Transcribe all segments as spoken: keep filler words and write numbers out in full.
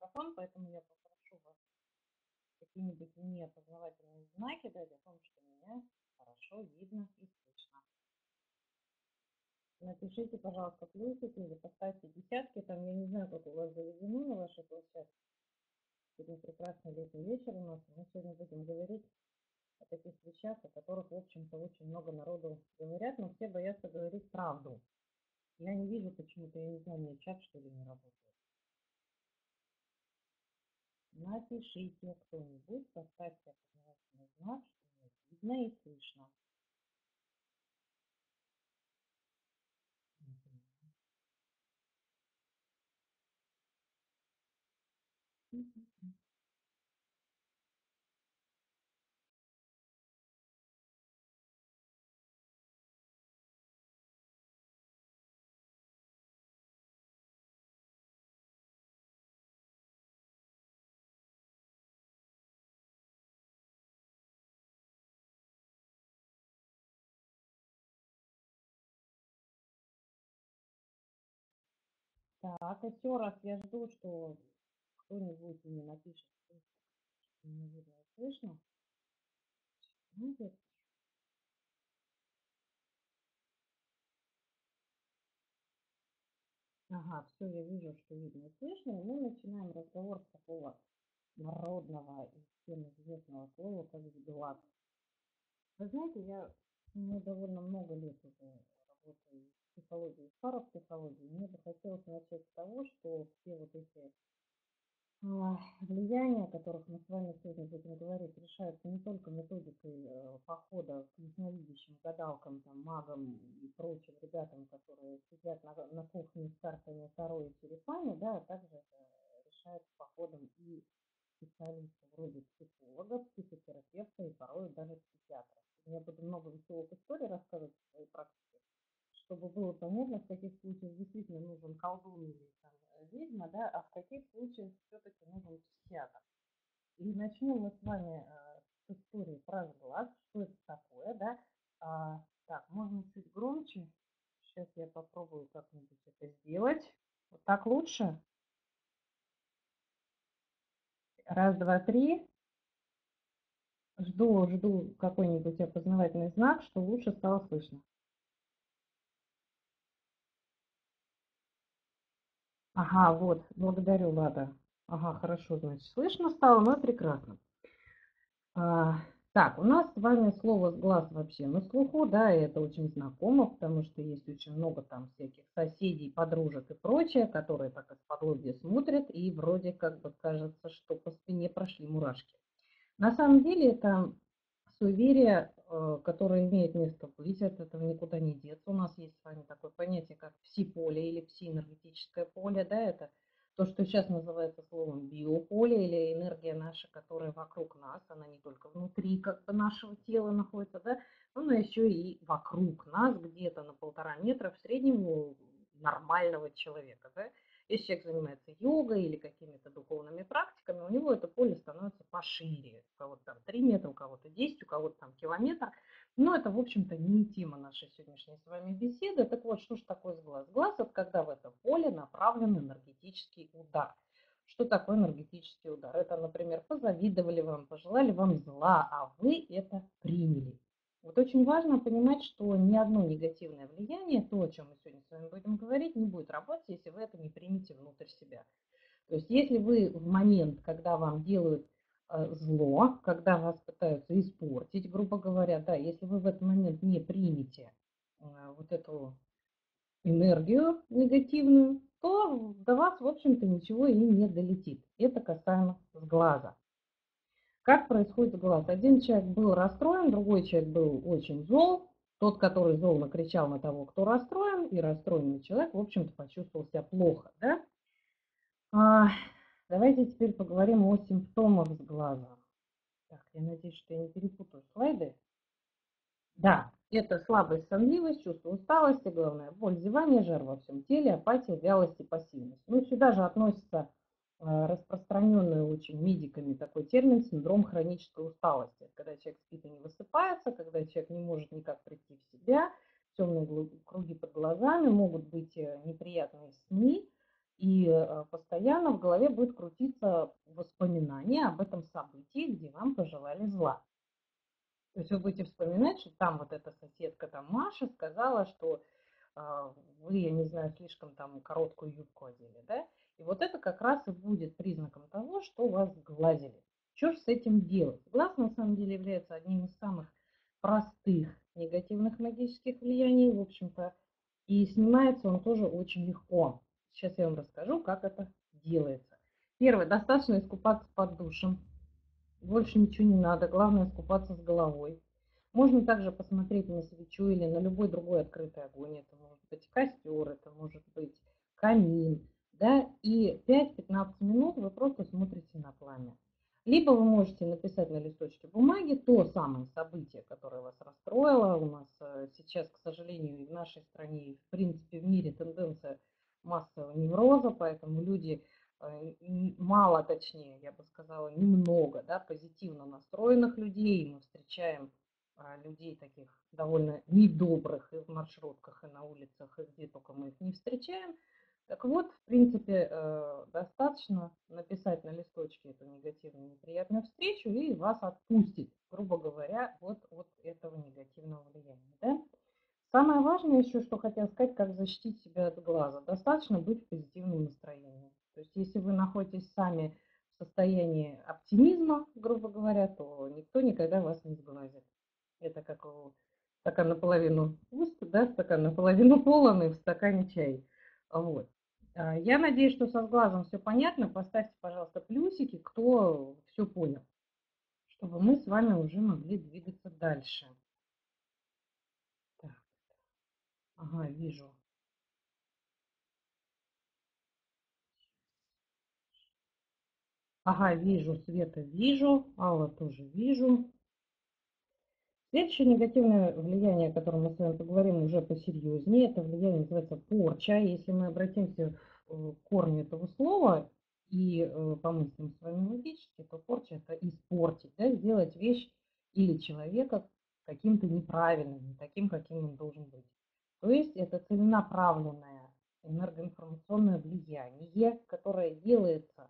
микрофон, поэтому я попрошу вас какие-нибудь мне познавательные знаки дать о том, что меня хорошо видно и слышно. Напишите, пожалуйста, плюсики или поставьте десятки. Там я не знаю, как у вас заведено на вашей площадке. Сегодня прекрасный летний вечер у нас. Мы сегодня будем говорить о таких вещах, о которых, в общем-то, очень много народу говорят, но все боятся говорить правду. Я не вижу почему-то, я не знаю, мне чат, что ли, не работает. Напишите кто-нибудь, поставьте познавательный знак, что мне видно и слышно. Так, еще раз я жду, что кто-нибудь мне напишет, что не видно и слышно. Ага, все, я вижу, что видно и слышно. И мы начинаем разговор с такого народного и всем известного слова, как «вглад». Вы знаете, я ну, довольно много лет уже работаю в психологии, в парапсихологии. Мне захотелось начать с того, что все вот эти влияния, о которых мы с вами сегодня будем говорить, решаются не только методикой похода к ясновидящим, гадалкам, там, магам и прочим ребятам, которые сидят на, на кухне с картами Таро и черепами, да, а также это решается походом и специалистов вроде психолога, психотерапевта и порой даже психиатра. Я буду много веселых историй рассказывать о своей практике, чтобы было понятно, в каких случаях действительно нужен колдун или там, ведьма, да, а в каких случаях все-таки нужен психиатр. И начнем мы с вами э, с истории про вглад, что это такое, да. А, так, можно чуть громче. Сейчас я попробую как-нибудь это сделать. Вот так лучше. Раз, два, три. Жду, жду какой-нибудь опознавательный знак, что лучше стало слышно. Ага, вот, благодарю, Лада. Ага, хорошо, значит, слышно стало, но прекрасно. А, так, у нас с вами слово «вглад» вообще на слуху, да, и это очень знакомо, потому что есть очень много там всяких соседей, подружек и прочее, которые так исподлобья смотрят, и вроде как бы кажется, что по спине прошли мурашки. На самом деле это суеверие, которое имеет место быть, от этого никуда не деться. У нас есть с вами такое понятие, как пси-поле или пси-энергетическое поле. Да, это то, что сейчас называется словом биополе или энергия наша, которая вокруг нас, она не только внутри как бы нашего тела находится, да, но она еще и вокруг нас, где-то на полтора метра в среднем у нормального человека. Да. Если человек занимается йогой или какими-то духовными практиками, у него это поле становится пошире. У кого-то там три метра, у кого-то десять, у кого-то там километр. Но это, в общем-то, не тема нашей сегодняшней с вами беседы. Так вот, что же такое сглаз? Сглаз – это когда в это поле направлен энергетический удар. Что такое энергетический удар? Это, например, позавидовали вам, пожелали вам зла, а вы это приняли. Вот очень важно понимать, что ни одно негативное влияние, то, о чем мы сегодня с вами будем говорить, не будет работать, если вы это не примете внутрь себя. То есть если вы в момент, когда вам делают зло, когда вас пытаются испортить, грубо говоря, да, если вы в этот момент не примете вот эту энергию негативную, то до вас, в общем-то, ничего и не долетит. Это касаемо сглаза. Как происходит сглаз? Один человек был расстроен, другой человек был очень зол. Тот, который зол, накричал на того, кто расстроен, и расстроенный человек, в общем-то, почувствовал себя плохо. Да? А, давайте теперь поговорим о симптомах сглаза. Так, я надеюсь, что я не перепутаю слайды. Да, это слабость, сонливость, чувство усталости, главное, боль, зевание, жар во всем теле, апатия, вялость и пассивность. Ну, сюда же относится распространенный очень медиками такой термин синдром хронической усталости. Это когда человек спит и не высыпается, когда человек не может никак прийти в себя, темные круги под глазами, могут быть неприятные сны. И постоянно в голове будет крутиться воспоминание об этом событии, где вам пожелали зла. То есть вы будете вспоминать, что там вот эта соседка, там Маша, сказала, что э, вы, я не знаю, слишком там короткую юбку одели, да? И вот это как раз и будет признаком того, что вас сглазили. Что же с этим делать? Глаз на самом деле является одним из самых простых негативных магических влияний, в общем-то, и снимается он тоже очень легко. Сейчас я вам расскажу, как это делается. Первое, достаточно искупаться под душем. Больше ничего не надо, главное искупаться с головой. Можно также посмотреть на свечу или на любой другой открытый огонь. Это может быть костер, это может быть камин. Да? И пять-пятнадцать минут вы просто смотрите на пламя. Либо вы можете написать на листочке бумаги то самое событие, которое вас расстроило. У нас сейчас, к сожалению, и в нашей стране, и в принципе в мире тенденция массового невроза, поэтому люди... мало, точнее, я бы сказала, немного, да, позитивно настроенных людей. Мы встречаем а, людей таких довольно недобрых и в маршрутках, и на улицах, и где только мы их не встречаем. Так вот, в принципе, э, достаточно написать на листочке эту негативную, неприятную встречу, и вас отпустит, грубо говоря, вот от этого негативного влияния. Да? Самое важное еще, что хотела сказать, как защитить себя от глаза. Достаточно быть в позитивном настроении. То есть если вы находитесь сами в состоянии оптимизма, грубо говоря, то никто никогда вас не сглазит. Это как стакан наполовину пуст, да, стакан наполовину полон и в стакане чай. Вот. Я надеюсь, что со сглазом все понятно. Поставьте, пожалуйста, плюсики, кто все понял, чтобы мы с вами уже могли двигаться дальше. Так. Ага, вижу. Ага, вижу, Света вижу, Алла тоже вижу. Следующее негативное влияние, о котором мы с вами поговорим уже посерьезнее, это влияние называется порча. Если мы обратимся к корню этого слова и помыслим с вами логически, то порча это испортить, да, сделать вещь или человека каким-то неправильным, не таким, каким он должен быть. То есть это целенаправленное энергоинформационное влияние, которое делается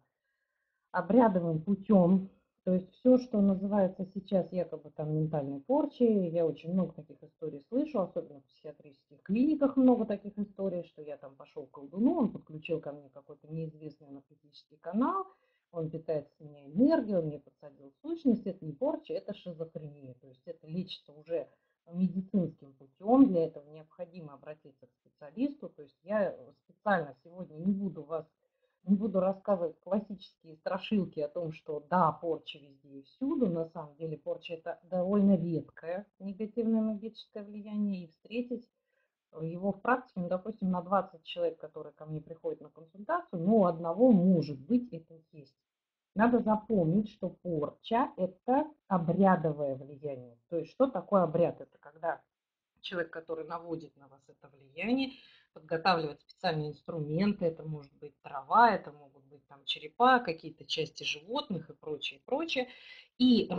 обрядовым путем, то есть все, что называется сейчас якобы там ментальной порчей, я очень много таких историй слышу, особенно в психиатрических клиниках много таких историй, что я там пошел к колдуну, он подключил ко мне какой-то неизвестный энергетический канал, он питает с меня энергию, он мне подсадил сущность, это не порча, это шизофрения, то есть это лечится уже медицинским путем, для этого необходимо обратиться к специалисту, то есть я специально сегодня не буду вас Не буду рассказывать классические страшилки о том, что да, порча везде и всюду. На самом деле порча это довольно редкое негативное магическое влияние. И встретить его в практике, ну, допустим, на двадцать человек, которые ко мне приходят на консультацию, ну, у одного может быть это есть. Надо запомнить, что порча это обрядовое влияние. То есть что такое обряд? Это когда человек, который наводит на вас это влияние, подготавливать специальные инструменты, это может быть трава, это могут быть там черепа, какие-то части животных и прочее, прочее. И,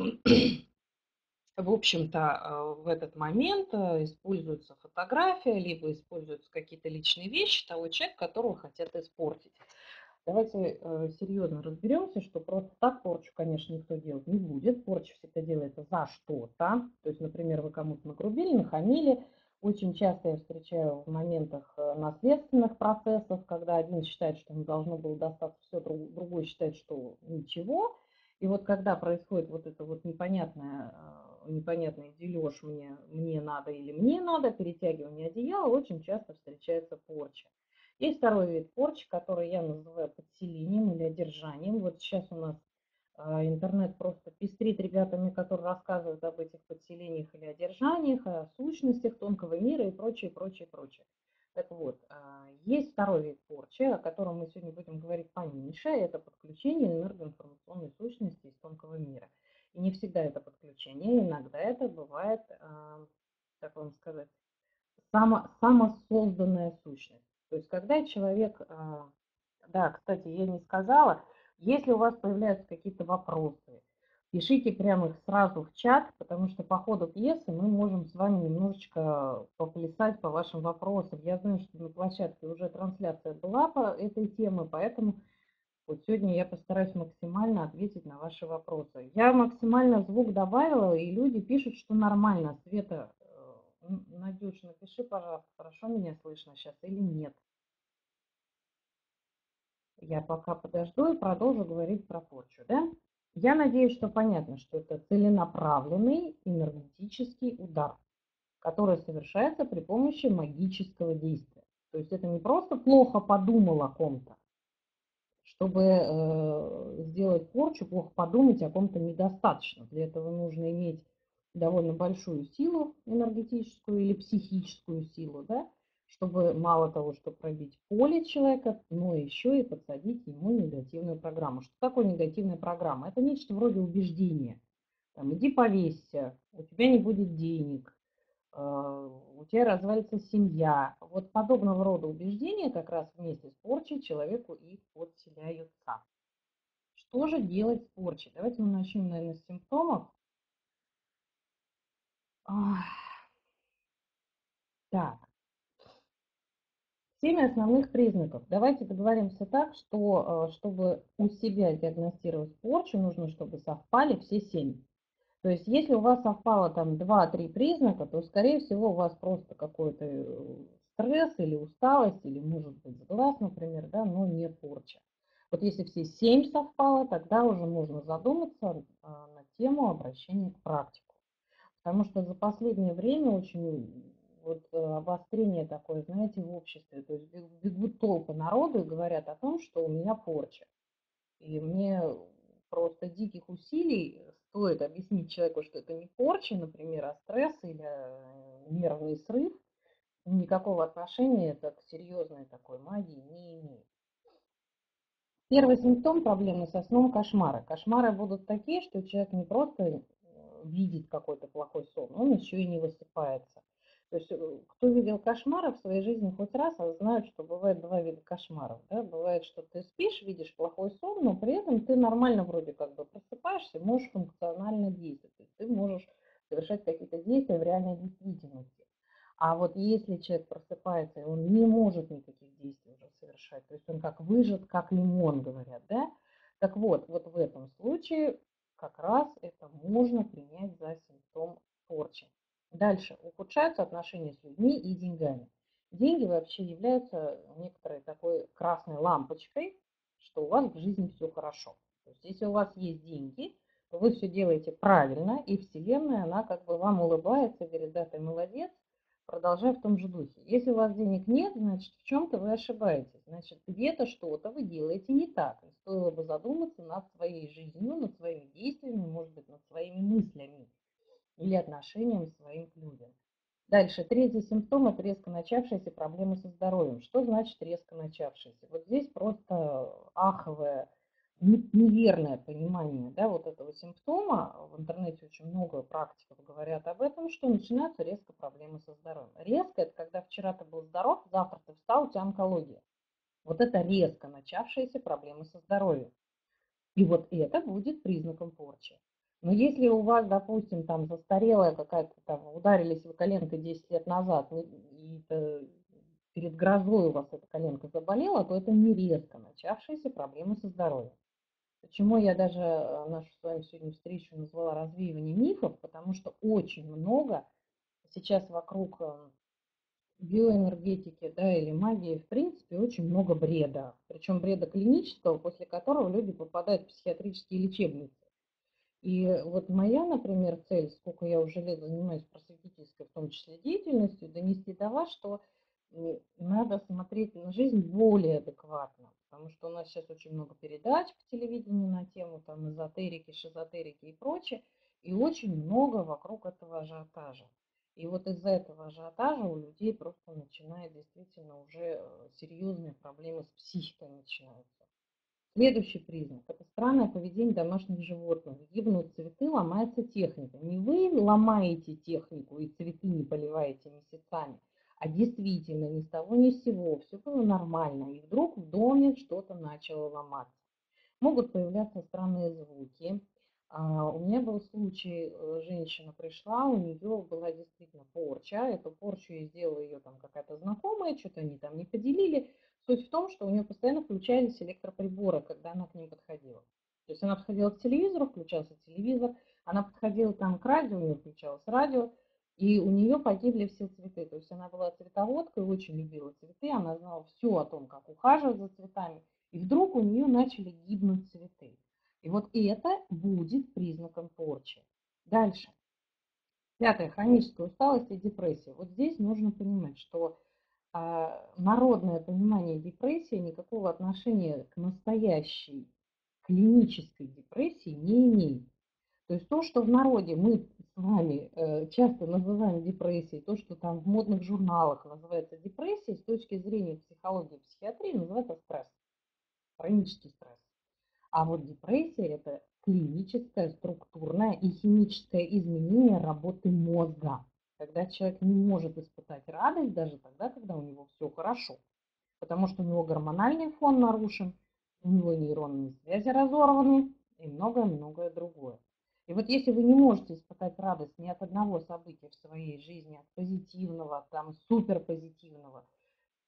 в общем-то, в этот момент используется фотография, либо используются какие-то личные вещи того человека, которого хотят испортить. Давайте серьезно разберемся, что просто так порчу, конечно, никто делать не будет. Порча всегда делается за что-то. То есть, например, вы кому-то нагрубили, нахамили. Очень часто я встречаю в моментах наследственных процессов, когда один считает, что ему должно было достаться все, другой считает, что ничего. И вот когда происходит вот это вот непонятное, непонятный дележ мне, мне надо или мне надо, перетягивание одеяла, очень часто встречается порча. Есть второй вид порчи, который я называю подселением или одержанием. Вот сейчас у нас интернет просто пестрит ребятами, которые рассказывают об этих подселениях или одержаниях, о сущностях тонкого мира и прочее, прочее, прочее. Так вот, есть второй вид порчи, о котором мы сегодня будем говорить поменьше, это подключение энергоинформационной сущности из тонкого мира. И не всегда это подключение, иногда это бывает, как вам сказать, само, самосозданная сущность. То есть, когда человек, да, кстати, я не сказала, если у вас появляются какие-то вопросы, пишите прямо их сразу в чат, потому что по ходу пьесы мы можем с вами немножечко поплясать по вашим вопросам. Я знаю, что на площадке уже трансляция была по этой теме, поэтому вот сегодня я постараюсь максимально ответить на ваши вопросы. Я максимально звук добавила, и люди пишут, что нормально. Света, Надюш, напиши, пожалуйста, хорошо меня слышно сейчас или нет. Я пока подожду и продолжу говорить про порчу, да? Я надеюсь, что понятно, что это целенаправленный энергетический удар, который совершается при помощи магического действия. То есть это не просто плохо подумал о ком-то. Чтобы э, сделать порчу, плохо подумать о ком-то недостаточно. Для этого нужно иметь довольно большую силу энергетическую или психическую силу, да? Чтобы мало того, что пробить поле человека, но еще и подсадить ему негативную программу. Что такое негативная программа? Это нечто вроде убеждения. Там, иди повесься, у тебя не будет денег, у тебя развалится семья. Вот подобного рода убеждения как раз вместе с порчей человеку и подселяются. Что же делать с порчей? Давайте мы начнем, наверное, с симптомов. Так. Семь основных признаков. Давайте договоримся так, что чтобы у себя диагностировать порчу, нужно, чтобы совпали все семь. То есть, если у вас совпало там два-три признака, то, скорее всего, у вас просто какой-то стресс или усталость, или, может быть, сглаз, например, да, но не порча. Вот если все семь совпало, тогда уже можно задуматься на тему обращения к практику. Потому что за последнее время очень... Вот обострение такое, знаете, в обществе. То есть бегут толпы народу и говорят о том, что у меня порча. И мне просто диких усилий стоит объяснить человеку, что это не порча, например, а стресс или нервный срыв. Никакого отношения это к серьезной такой магии не имеет. Первый симптом проблемы со сном – кошмары. Кошмары будут такие, что человек не просто видит какой-то плохой сон, он еще и не высыпается. То есть, кто видел кошмары в своей жизни хоть раз, знают, что бывает два вида кошмаров. Да? Бывает, что ты спишь, видишь плохой сон, но при этом ты нормально вроде как бы просыпаешься, можешь функционально действовать. То есть ты можешь совершать какие-то действия в реальной действительности. А вот если человек просыпается, и он не может никаких действий уже совершать, то есть он как выжат, как лимон, говорят, да? Так вот, вот в этом случае как раз это можно принять за симптом порчи. Дальше. Ухудшаются отношения с людьми и деньгами. Деньги вообще являются некоторой такой красной лампочкой, что у вас в жизни все хорошо. То есть, если у вас есть деньги, то вы все делаете правильно, и Вселенная, она как бы вам улыбается, говорит, да, ты молодец, продолжай в том же духе. Если у вас денег нет, значит, в чем-то вы ошибаетесь. Значит, где-то что-то вы делаете не так. И стоило бы задуматься над своей жизнью, над своими действиями, может быть, над своими мыслями. Или отношением своим к людям. Дальше, третий симптом – это резко начавшиеся проблемы со здоровьем. Что значит резко начавшиеся? Вот здесь просто аховое, неверное понимание, да, вот этого симптома. В интернете очень много практиков говорят об этом, что начинаются резко проблемы со здоровьем. Резко – это когда вчера ты был здоров, завтра ты встал, у тебя онкология. Вот это резко начавшиеся проблемы со здоровьем. И вот это будет признаком порчи. Но если у вас, допустим, там застарелая какая-то, там ударились вы коленкой десять лет назад, и это, перед грозой у вас эта коленка заболела, то это не резко начавшиеся проблемы со здоровьем. Почему я даже нашу с вами сегодня встречу назвала «Развеивание мифов», потому что очень много сейчас вокруг биоэнергетики, да, или магии, в принципе, очень много бреда. Причем бреда клинического, после которого люди попадают в психиатрические лечебницы. И вот моя, например, цель, сколько я уже лет занимаюсь просветительской, в том числе деятельностью, донести до вас, что надо смотреть на жизнь более адекватно. Потому что у нас сейчас очень много передач по телевидению на тему там, эзотерики, шизотерики и прочее. И очень много вокруг этого ажиотажа. И вот из-за этого ажиотажа у людей просто начинает действительно уже серьезные проблемы с психикой начинаются. Следующий признак – это странное поведение домашних животных. Гибнут цветы, ломается техника. Не вы ломаете технику и цветы не поливаете месяцами, а действительно ни с того ни с сего все было нормально, и вдруг в доме что-то начало ломаться. Могут появляться странные звуки, У меня был случай, женщина пришла, у нее была действительно порча. Эту порчу ей сделала ее там какая-то знакомая, что-то они там не поделили. Суть в том, что у нее постоянно включались электроприборы, когда она к ним подходила. То есть она подходила к телевизору, включался телевизор, она подходила там к радио, у нее включалось радио, и у нее погибли все цветы. То есть она была цветоводкой, очень любила цветы, она знала все о том, как ухаживать за цветами, и вдруг у нее начали гибнуть цветы. И вот это будет признаком порчи. Дальше. Пятое. Хроническая усталость и депрессия. Вот здесь нужно понимать, что а, народное понимание депрессии никакого отношения к настоящей клинической депрессии не имеет. То есть то, что в народе мы с вами э, часто называем депрессией, то, что там в модных журналах называется депрессией, с точки зрения психологии и психиатрии называется стресс, хронический стресс. А вот депрессия – это клиническое, структурное и химическое изменение работы мозга, когда человек не может испытать радость даже тогда, когда у него все хорошо, потому что у него гормональный фон нарушен, у него нейронные связи разорваны и многое-многое другое. И вот если вы не можете испытать радость ни от одного события в своей жизни, от позитивного, там, суперпозитивного,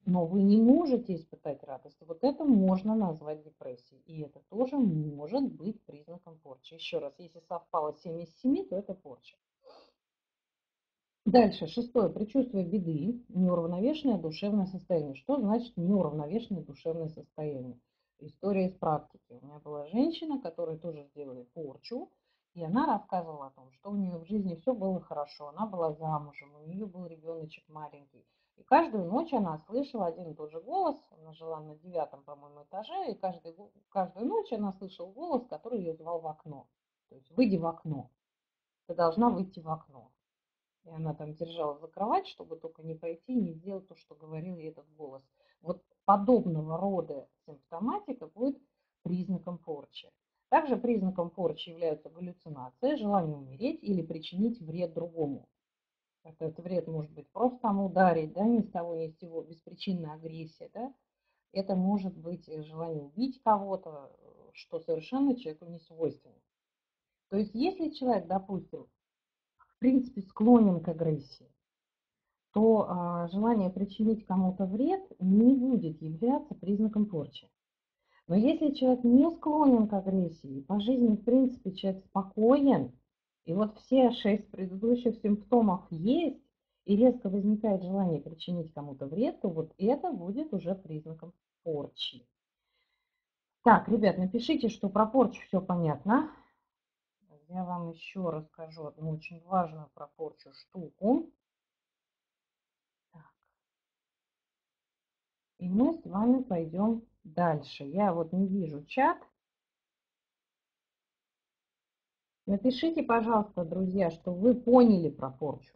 но вы не можете испытать радость, вот это можно назвать депрессией. И это тоже может быть признаком порчи. Еще раз, если совпало семь из семи, то это порча. Дальше, шестое, предчувствие беды, неуравновешенное душевное состояние. Что значит неуравновешенное душевное состояние? История из практики. У меня была женщина, которой тоже сделали порчу, и она рассказывала о том, что у нее в жизни все было хорошо, она была замужем, у нее был ребеночек маленький. И каждую ночь она слышала один и тот же голос, она жила на девятом, по-моему, этаже, и каждый, каждую ночь она слышала голос, который ее звал в окно. То есть выйди в окно, ты должна выйти в окно. И она там держала за кровать, чтобы только не пойти и не сделать то, что говорил ей этот голос. Вот подобного рода симптоматика будет признаком порчи. Также признаком порчи являются галлюцинации, желание умереть или причинить вред другому. Этот вред может быть просто там ударить, да, ни с того, ни с сего, беспричинная агрессия, да. Это может быть желание убить кого-то, что совершенно человеку не свойственно. То есть если человек, допустим, в принципе склонен к агрессии, то а, желание причинить кому-то вред не будет являться признаком порчи. Но если человек не склонен к агрессии, по жизни, в принципе, человек спокоен, и вот все шесть предыдущих симптомов есть, и резко возникает желание причинить кому-то вред, то вот это будет уже признаком порчи. Так, ребят, напишите, что про порчу все понятно. Я вам еще расскажу одну очень важную про порчу штуку. И мы с вами пойдем дальше. Я вот не вижу чат. Напишите, пожалуйста, друзья, что вы поняли про порчу.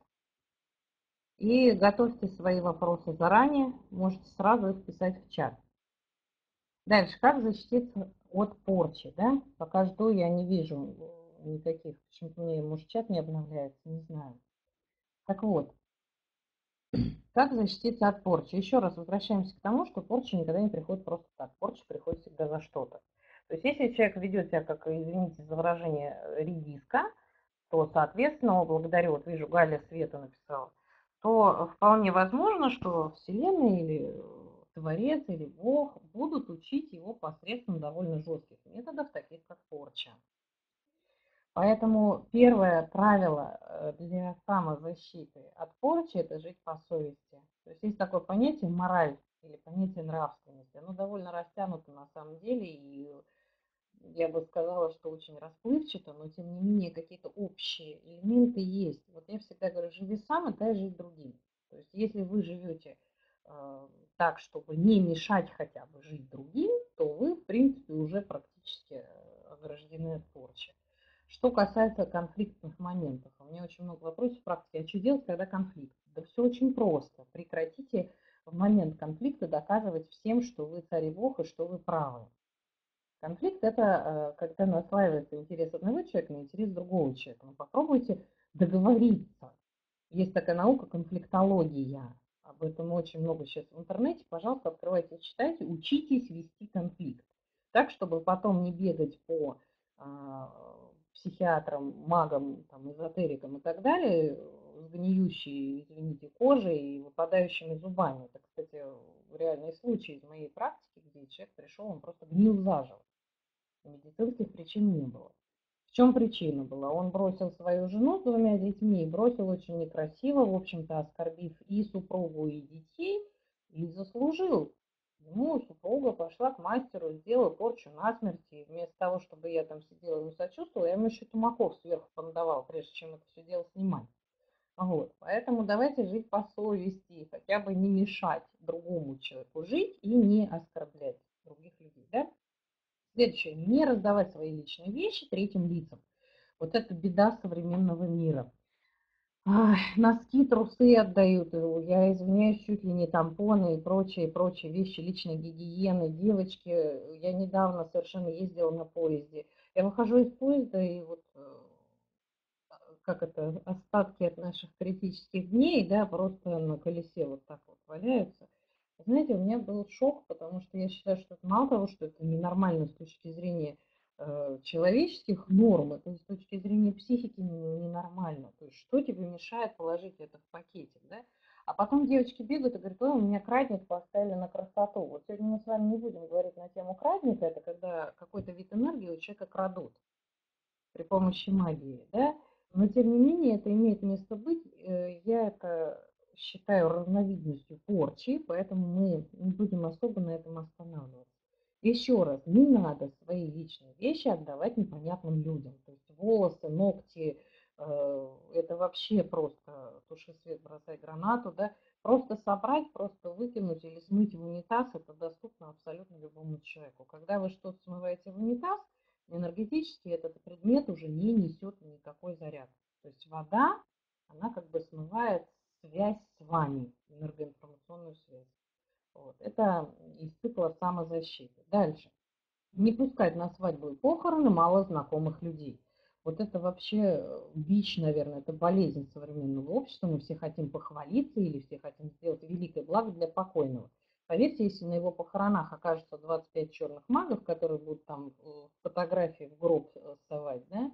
И готовьте свои вопросы заранее. Можете сразу их писать в чат. Дальше, как защититься от порчи? Да? Пока жду, я не вижу никаких. Почему-то мне, может, чат не обновляется, не знаю. Так вот. Как защититься от порчи? Еще раз возвращаемся к тому, что порча никогда не приходит просто так. Порча приходит всегда за что-то. То есть если человек ведет себя, как, извините за выражение, редиска, то, соответственно, благодарю, вот вижу, Галя Света написала, то вполне возможно, что Вселенная или Творец, или Бог будут учить его посредством довольно жестких методов, таких как порча. Поэтому первое правило для самозащиты от порчи – это жить по совести. То есть есть такое понятие мораль или понятие нравственности. Оно довольно растянуто на самом деле, и я бы сказала, что очень расплывчато, но тем не менее какие-то общие элементы есть. Вот я всегда говорю, живи сам и дай жить другим. То есть если вы живете э, так, чтобы не мешать хотя бы жить другим, то вы, в принципе, уже практически ограждены от порчи. Что касается конфликтных моментов, у меня очень много вопросов в практике. А что делать, когда конфликт? Да все очень просто. Прекратите в момент конфликта доказывать всем, что вы царь и бог и что вы правы. Конфликт – это когда наслаивается интерес одного человека на интерес другого человека. Но попробуйте договориться. Есть такая наука конфликтология. Об этом очень много сейчас в интернете. Пожалуйста, открывайте, читайте, учитесь вести конфликт. Так, чтобы потом не бегать по психиатром, магом, там, эзотериком и так далее, с гниющей, извините, кожей и выпадающими зубами. Это, кстати, реальный случай из моей практики, где человек пришел, он просто гнил заживо. Медицинских причин не было. В чем причина была? Он бросил свою жену с двумя детьми, бросил очень некрасиво, в общем-то, оскорбив и супругу, и детей, и заслужил. Ему супруга пошла к мастеру, сделала порчу насмерть, и вместо того, чтобы я там сидела и не сочувствовала, я ему еще тумаков сверху пандавал, прежде чем это все дело снимать. Вот. Поэтому давайте жить по совести, хотя бы не мешать другому человеку жить и не оскорблять других людей, да? Следующее, не раздавать свои личные вещи третьим лицам. Вот это беда современного мира. Ах, носки, трусы отдают, я извиняюсь, чуть ли не тампоны и прочие, прочие вещи личной гигиены. Девочки, я недавно совершенно ездила на поезде. Я выхожу из поезда, и вот, как это, остатки от наших критических дней, да, просто на колесе вот так вот валяются. Знаете, у меня был шок, потому что я считаю, что это мало того, что это ненормально с точки зрения э, человеческих норм, это с точки зрения психики ненормально. То есть что тебе мешает положить это в пакетик, да? А потом девочки бегают и говорят, ой, у меня крадник поставили на красоту. Вот сегодня мы с вами не будем говорить на тему крадника, это когда какой-то вид энергии у человека крадут при помощи магии, да? Но тем не менее это имеет место быть, я это... считаю разновидностью порчи, поэтому мы не будем особо на этом останавливаться. Еще раз, не надо свои личные вещи отдавать непонятным людям. То есть волосы, ногти, э, это вообще просто туши свет, бросай гранату, да, просто собрать, просто выкинуть или смыть в унитаз, это доступно абсолютно любому человеку. Когда вы что-то смываете в унитаз, энергетически этот предмет уже не несет никакой заряд. То есть вода, она как бы смывает связь с вами, энергоинформационную связь. Вот. Это из цикла самозащиты. Дальше. Не пускать на свадьбу и похороны мало знакомых людей. Вот это вообще бич, наверное, это болезнь современного общества. Мы все хотим похвалиться или все хотим сделать великое благо для покойного. Поверьте, если на его похоронах окажется двадцать пять черных магов, которые будут там фотографии в гроб вставать, да,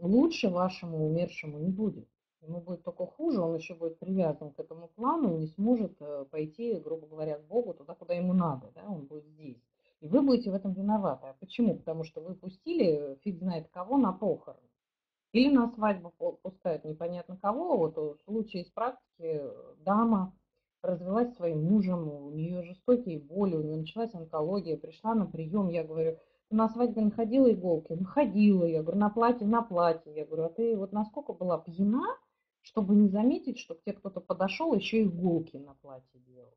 лучше вашему умершему не будет. Ему будет только хуже, он еще будет привязан к этому плану и не сможет пойти, грубо говоря, к Богу туда, куда ему надо, да, он будет здесь. И вы будете в этом виноваты. А почему? Потому что вы пустили фиг знает кого на похороны. Или на свадьбу пускают непонятно кого. Вот в случае из практики дама развелась своим мужем, у нее жестокие боли, у нее началась онкология, пришла на прием, я говорю... На свадьбе находила иголки? Находила. Я говорю, на платье, на платье. Я говорю, а ты вот насколько была пьяна, чтобы не заметить, что к тебе кто-то подошел, еще иголки на платье делал.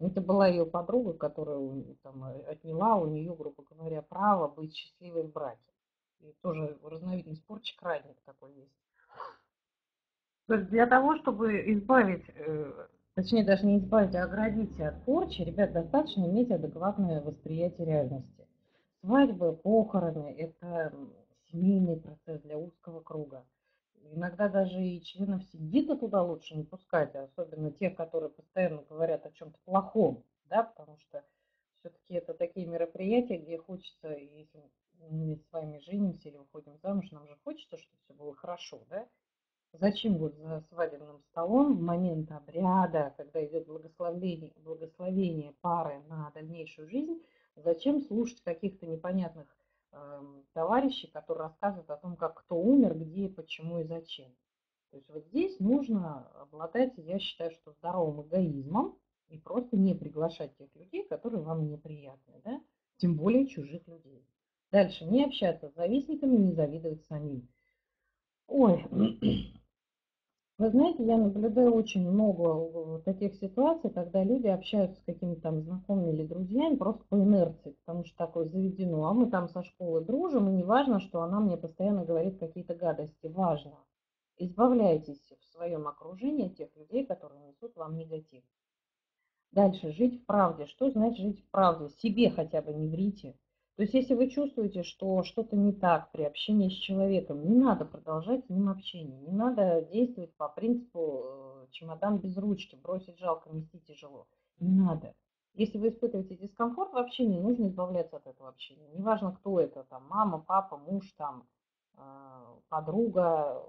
Это была ее подруга, которая там, отняла у нее, грубо говоря, право быть счастливой в браке. И тоже разновидность порчи, крадник такой есть. То есть для того, чтобы избавить... Точнее, даже не избавить, а оградить от порчи, ребят, достаточно иметь адекватное восприятие реальности. Свадьбы, похороны – это семейный процесс для узкого круга. Иногда даже и членов семьи-то туда лучше не пускать, особенно тех, которые постоянно говорят о чем-то плохом, да, потому что все-таки это такие мероприятия, где хочется, если мы с вами женимся или выходим замуж, нам же хочется, чтобы все было хорошо, да. Зачем вот за свадебным столом в момент обряда, когда идет благословение, благословение пары на дальнейшую жизнь, зачем слушать каких-то непонятных э, товарищей, которые рассказывают о том, как кто умер, где, почему и зачем. То есть вот здесь нужно обладать, я считаю, что здоровым эгоизмом и просто не приглашать тех людей, которые вам неприятны, да? Тем более чужих людей. Дальше, не общаться с завистниками, не завидовать самим. Ой, вы знаете, я наблюдаю очень много таких ситуаций, когда люди общаются с какими-то там знакомыми или друзьями просто по инерции, потому что такое заведено, а мы там со школы дружим, и не важно, что она мне постоянно говорит какие-то гадости. Важно. Избавляйтесь в своем окружении от тех людей, которые несут вам негатив. Дальше, жить в правде. Что значит жить в правде? Себе хотя бы не врите. То есть, если вы чувствуете, что что-то не так при общении с человеком, не надо продолжать с ним общение, не надо действовать по принципу чемодан без ручки, бросить жалко, нести тяжело. Не надо. Если вы испытываете дискомфорт в общении, нужно избавляться от этого общения. Неважно, кто это, там, мама, папа, муж, там, подруга,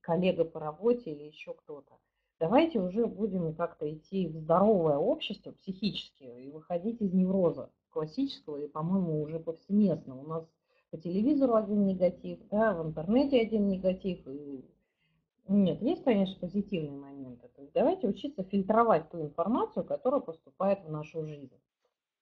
коллега по работе или еще кто-то. Давайте уже будем как-то идти в здоровое общество психически и выходить из невроза классического и, по-моему, уже повсеместно. У нас по телевизору один негатив, да, в интернете один негатив. И... Нет, есть, конечно, позитивные моменты. То есть давайте учиться фильтровать ту информацию, которая поступает в нашу жизнь.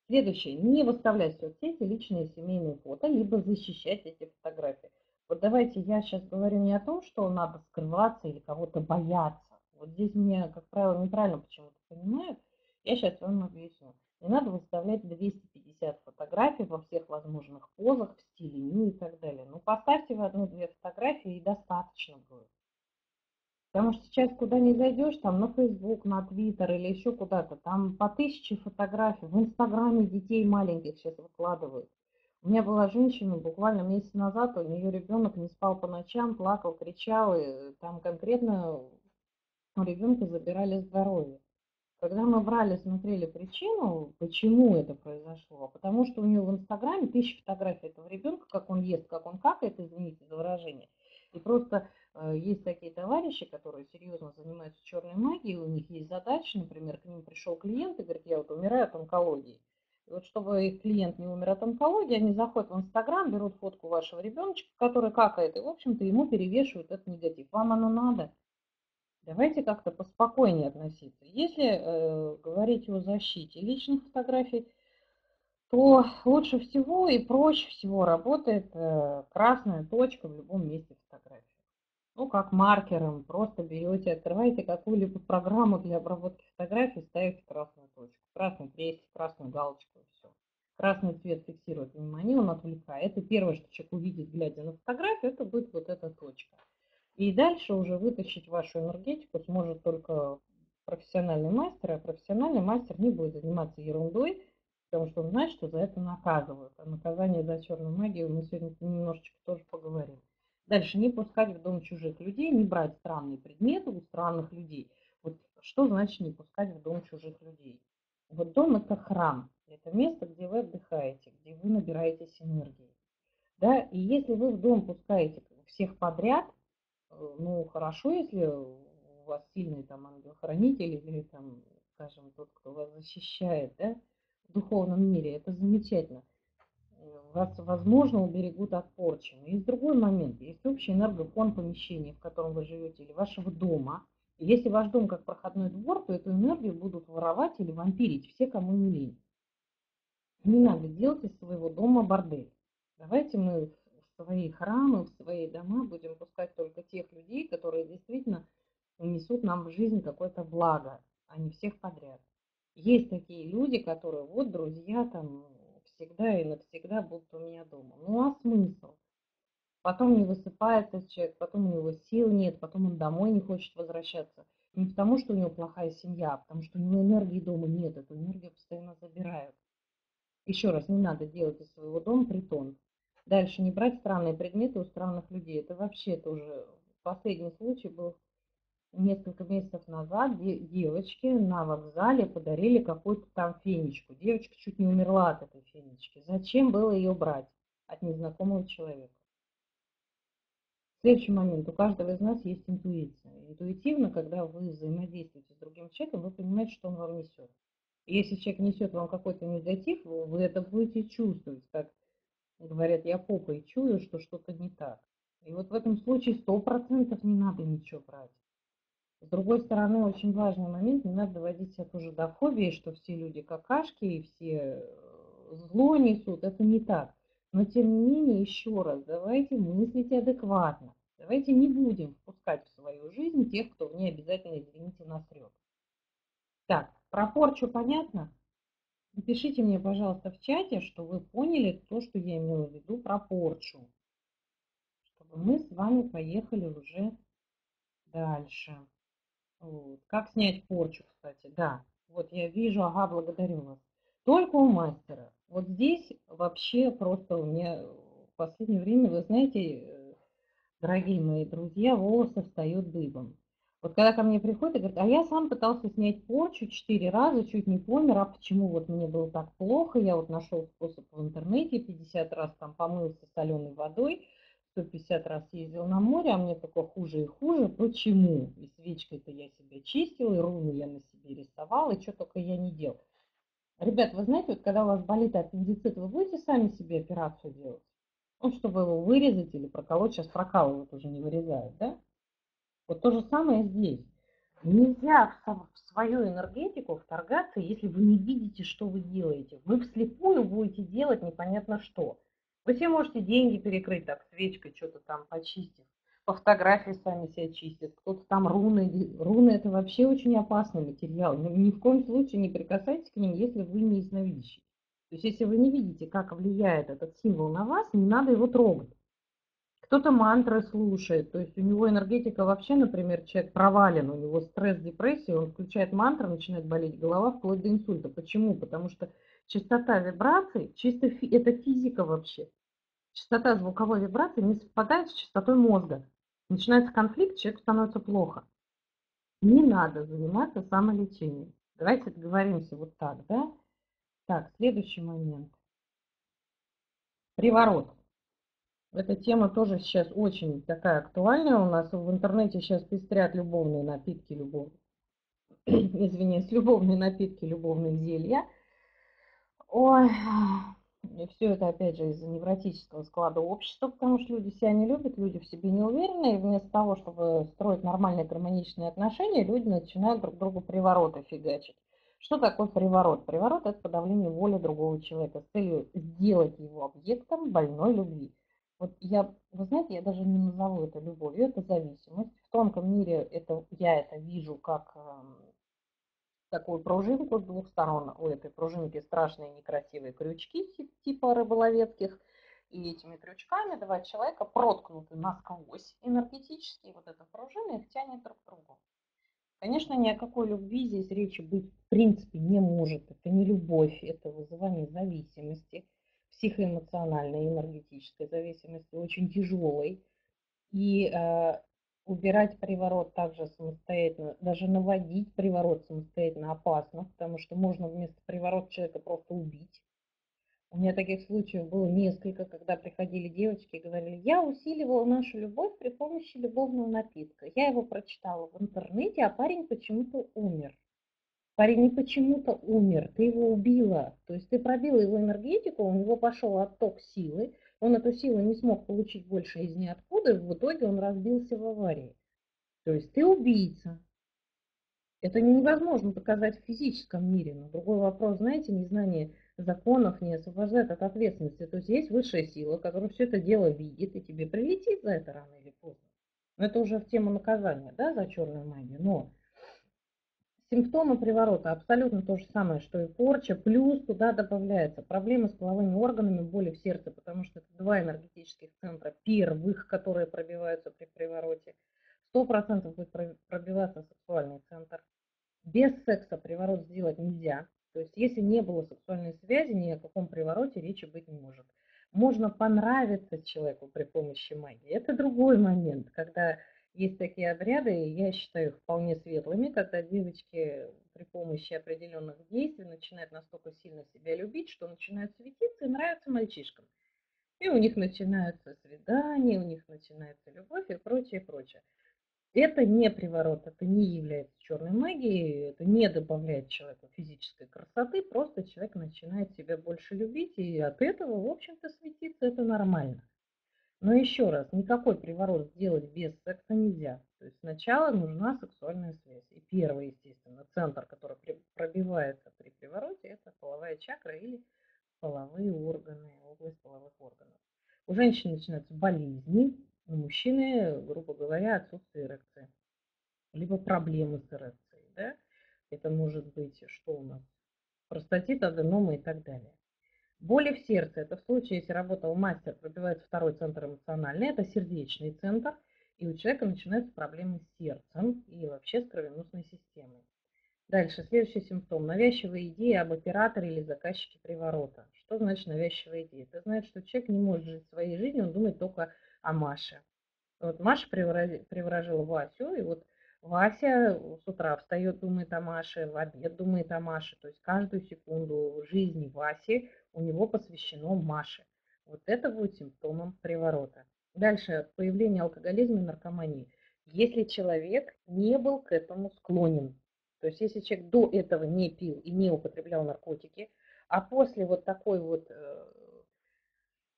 Следующее. Не выставлять в соцсети личные семейные фото, либо защищать эти фотографии. Вот давайте я сейчас говорю не о том, что надо скрываться или кого-то бояться. Вот здесь меня, как правило, неправильно почему-то понимают. Я сейчас вам объясню. Не надо выставлять двести пятьдесят фотографий во всех возможных позах, в стиле ню и так далее. Ну, поставьте в одну-две фотографии и достаточно будет. Потому что сейчас куда не зайдешь, там на Facebook, на Twitter или еще куда-то, там по тысяче фотографий. В Инстаграме детей маленьких сейчас выкладывают. У меня была женщина буквально месяц назад, у нее ребенок не спал по ночам, плакал, кричал, и там конкретно... У ребенка забирали здоровье. Когда мы брали, смотрели причину, почему это произошло, потому что у него в Инстаграме тысяча фотографий этого ребенка, как он ест, как он какает, извините за выражение. И просто э, есть такие товарищи, которые серьезно занимаются черной магией, у них есть задача, например, к ним пришел клиент и говорит, я вот умираю от онкологии. И вот чтобы их клиент не умер от онкологии, они заходят в Инстаграм, берут фотку вашего ребеночка, который какает, и, в общем-то, ему перевешивают этот негатив. Вам оно надо? Давайте как-то поспокойнее относиться. Если э, говорить о защите личных фотографий, то лучше всего и проще всего работает э, красная точка в любом месте фотографии. Ну, как маркером, просто берете, открываете какую-либо программу для обработки фотографий, ставите красную точку, красный крестик, красную галочку, и все. Красный цвет фиксирует внимание, он отвлекает. Это первое, что человек увидит, глядя на фотографию, это будет вот эта точка. И дальше уже вытащить вашу энергетику сможет только профессиональный мастер, а профессиональный мастер не будет заниматься ерундой, потому что он знает, что за это наказывают. А наказание за черную магию мы сегодня немножечко тоже поговорим. Дальше не пускать в дом чужих людей, не брать странные предметы у странных людей. Вот что значит не пускать в дом чужих людей? Вот дом – это храм, это место, где вы отдыхаете, где вы набираетесь энергии. Да? И если вы в дом пускаете всех подряд, ну, хорошо, если у вас сильный там ангел-хранитель или там, скажем, тот, кто вас защищает, да, в духовном мире, это замечательно. Вас, возможно, уберегут от порчи. И другой момент, есть общий энергофон помещения, в котором вы живете, или вашего дома. И если ваш дом как проходной двор, то эту энергию будут воровать или вампирить все, кому не лень. Не надо делать из своего дома бордель. Давайте мы... в свои храмы, в свои дома будем пускать только тех людей, которые действительно несут нам в жизнь какое-то благо, а не всех подряд. Есть такие люди, которые вот друзья там всегда и навсегда будут у меня дома. Ну а смысл? Потом не высыпается человек, потом у него сил нет, потом он домой не хочет возвращаться. Не потому, что у него плохая семья, а потому что у него энергии дома нет, эту энергию постоянно забирают. Еще раз, не надо делать из своего дома притон. Дальше не брать странные предметы у странных людей. Это вообще тоже последний случай был несколько месяцев назад. Девочки на вокзале подарили какую-то там фенечку. Девочка чуть не умерла от этой фенечки. Зачем было ее брать от незнакомого человека? Следующий момент. У каждого из нас есть интуиция. Интуитивно, когда вы взаимодействуете с другим человеком, вы понимаете, что он вам несет. И если человек несет вам какой-то негатив, вы это будете чувствовать, как говорят, я попой чую, что что-то не так. И вот в этом случае сто процентов не надо ничего брать. С другой стороны, очень важный момент, не надо доводить себя тоже до фобии, что все люди какашки и все зло несут. Это не так. Но тем не менее, еще раз, давайте мыслите адекватно. Давайте не будем впускать в свою жизнь тех, кто в ней обязательно, извините, насрет. Так, про порчу понятно? Напишите мне, пожалуйста, в чате, что вы поняли то, что я имела в виду про порчу. Чтобы мы с вами поехали уже дальше. Вот. Как снять порчу, кстати, да. Вот я вижу, ага, благодарю вас. Только у мастера. Вот здесь вообще просто у меня в последнее время, вы знаете, дорогие мои друзья, волосы встают дыбом. Вот когда ко мне приходят и говорят, а я сам пытался снять порчу четыре раза, чуть не помер, а почему вот мне было так плохо, я вот нашел способ в интернете, пятьдесят раз там помылся соленой водой, сто пятьдесят раз ездил на море, а мне только хуже и хуже. Почему? И свечкой-то я себя чистила, и руны я на себе рисовала, и что только я не делала. Ребят, вы знаете, вот когда у вас болит аппендицит, вы будете сами себе операцию делать? Ну, чтобы его вырезать или проколоть, сейчас прокалывают, уже не вырезают, да? Вот то же самое здесь. Нельзя в свою энергетику вторгаться, если вы не видите, что вы делаете. Вы вслепую будете делать непонятно что. Вы все можете деньги перекрыть, так, свечкой что-то там почистив, по фотографии сами себя чистят, кто-то там руны. Руны – это вообще очень опасный материал. Ни в коем случае не прикасайтесь к ним, если вы не ясновидящий. То есть если вы не видите, как влияет этот символ на вас, не надо его трогать. Кто-то мантры слушает, то есть у него энергетика вообще, например, человек провален, у него стресс, депрессия, он включает мантры, начинает болеть голова вплоть до инсульта. Почему? Потому что частота вибраций, чисто фи, это физика вообще, частота звуковой вибрации не совпадает с частотой мозга. Начинается конфликт, человеку становится плохо. Не надо заниматься самолечением. Давайте договоримся вот так, да? Так, следующий момент. Приворот. Эта тема тоже сейчас очень такая актуальная. У нас в интернете сейчас пестрят любовные напитки, любовь... извиняюсь, любовные напитки, любовные зелья. Ой, и все это опять же из-за невротического склада общества, потому что люди себя не любят, люди в себе не уверены, и вместо того, чтобы строить нормальные гармоничные отношения, люди начинают друг другу привороты фигачить. Что такое приворот? Приворот – это подавление воли другого человека с целью сделать его объектом больной любви. Вот я, вы знаете, я даже не назову это любовью, это зависимость. В тонком мире это, я это вижу как э, такую пружинку с двух сторон. У этой пружинки страшные некрасивые крючки типа рыболовецких. И этими крючками два человека проткнуты насквозь энергетически. Вот эта пружина их тянет друг к другу. Конечно, ни о какой любви здесь речи быть в принципе не может. Это не любовь, это вызывание зависимости. Психоэмоциональной, энергетической зависимости, очень тяжелой. И э, убирать приворот также самостоятельно, даже наводить приворот самостоятельно опасно, потому что можно вместо приворота человека просто убить. У меня таких случаев было несколько, когда приходили девочки и говорили, я усиливала нашу любовь при помощи любовного напитка. Я его прочитала в интернете, а парень почему-то умер. Парень не почему-то умер, ты его убила. То есть ты пробила его энергетику, у него пошел отток силы, он эту силу не смог получить больше из ниоткуда, и в итоге он разбился в аварии. То есть ты убийца. Это невозможно доказать в физическом мире. Но другой вопрос, знаете, незнание законов не освобождает от ответственности. То есть есть высшая сила, которая все это дело видит, и тебе прилетит за это рано или поздно. Но это уже в тему наказания, да, за черную магию. Но... симптомы приворота абсолютно то же самое, что и порча, плюс туда добавляется проблемы с половыми органами, боли в сердце, потому что это два энергетических центра первых, которые пробиваются при привороте. сто процентов будет пробиваться сексуальный центр. Без секса приворот сделать нельзя. То есть если не было сексуальной связи, ни о каком привороте речи быть не может. Можно понравиться человеку при помощи магии. Это другой момент, когда... есть такие обряды, и я считаю их вполне светлыми, когда девочки при помощи определенных действий начинают настолько сильно себя любить, что начинают светиться и нравятся мальчишкам. И у них начинаются свидания, у них начинается любовь и прочее, прочее. Это не приворот, это не является черной магией, это не добавляет человеку физической красоты, просто человек начинает себя больше любить, и от этого, в общем-то, светиться это нормально. Но еще раз, никакой приворот сделать без секса нельзя. То есть сначала нужна сексуальная связь. И первый, естественно, центр, который пробивается при привороте, это половая чакра или половые органы, область половых органов. У женщин начинаются болезни, у мужчины, грубо говоря, отсутствие эрекции. Либо проблемы с эрекцией. Да? Это может быть, что у нас, простатит, аденома и так далее. Боли в сердце, это в случае, если работал мастер, пробивается второй центр эмоциональный, это сердечный центр, и у человека начинаются проблемы с сердцем и вообще с кровеносной системой. Дальше, следующий симптом. Навязчивая идея об операторе или заказчике приворота. Что значит навязчивая идея? Это значит, что человек не может жить своей жизнью, он думает только о Маше. Вот Маша приворожила Васю, и вот Вася с утра встает, думает о Маше, в обед думает о Маше. То есть каждую секунду жизни Васи у него посвящено Маше. Вот это будет симптомом приворота. Дальше, появление алкоголизма и наркомании. Если человек не был к этому склонен, то есть если человек до этого не пил и не употреблял наркотики, а после вот такой вот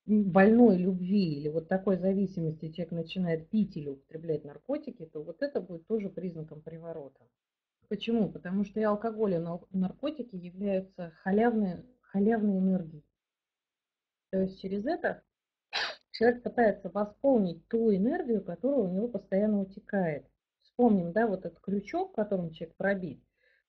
больной любви или вот такой зависимости человек начинает пить или употреблять наркотики, то вот это будет тоже признаком приворота. Почему? Потому что и алкоголь, и наркотики являются халявной, халявной энергией. То есть через это человек пытается восполнить ту энергию, которая у него постоянно утекает. Вспомним, да, вот этот крючок, которым человек пробит.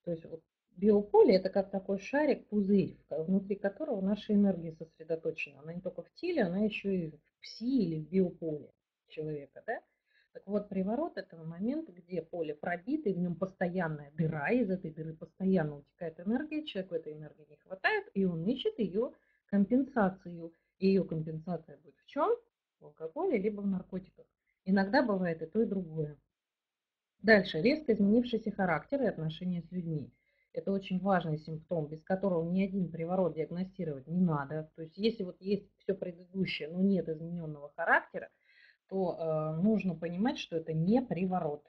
То есть вот биополе – это как такой шарик, пузырь, внутри которого наша энергия сосредоточена. Она не только в теле, она еще и в пси или в биополе человека, да? Так вот, приворот – это момент, где поле пробито, и в нем постоянная дыра, из этой дыры постоянно утекает энергия, человеку этой энергии не хватает, и он ищет ее компенсацию. И ее компенсация будет в чем? В алкоголе, либо в наркотиках. Иногда бывает и то, и другое. Дальше. Резко изменившийся характер и отношения с людьми. Это очень важный симптом, без которого ни один приворот диагностировать не надо. То есть, если вот есть все предыдущее, но нет измененного характера, то э, нужно понимать, что это не приворот.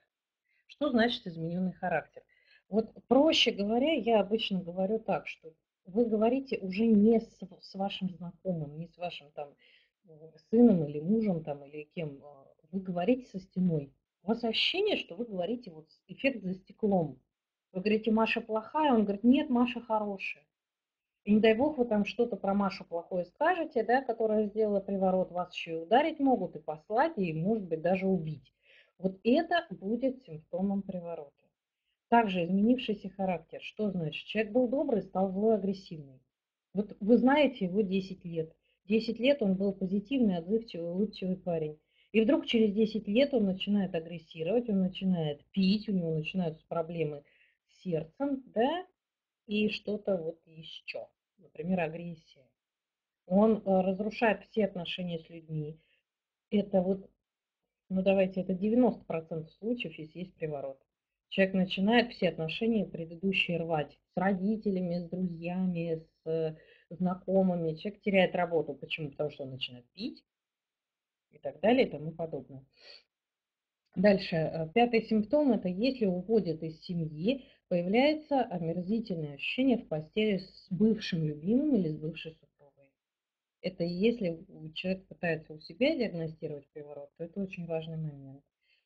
Что значит измененный характер? Вот проще говоря, я обычно говорю так, что вы говорите уже не с, с вашим знакомым, не с вашим там сыном или мужем там, или кем, вы говорите со стеной. У вас ощущение, что вы говорите вот эффект за стеклом. Вы говорите, Маша плохая, он говорит, нет, Маша хорошая. И не дай бог вы там что-то про Машу плохое скажете, да, которая сделала приворот, вас еще и ударить могут, и послать, и, может быть, даже убить. Вот это будет симптомом приворота. Также изменившийся характер. Что значит? Человек был добрый, стал злой, агрессивный. Вот вы знаете его десять лет. десять лет он был позитивный, отзывчивый, улыбчивый парень. И вдруг через десять лет он начинает агрессировать, он начинает пить, у него начинаются проблемы с сердцем, да, и что-то вот еще, например, агрессия. Он разрушает все отношения с людьми. Это вот, ну давайте, это девяносто процентов случаев, если есть приворот. Человек начинает все отношения предыдущие рвать с родителями, с друзьями, с знакомыми. Человек теряет работу. Почему? Потому что он начинает пить и так далее и тому подобное. Дальше. Пятый симптом – это если уходит из семьи, появляется омерзительное ощущение в постели с бывшим любимым или с бывшей супругой. Это если человек пытается у себя диагностировать приворот, то это очень важный момент.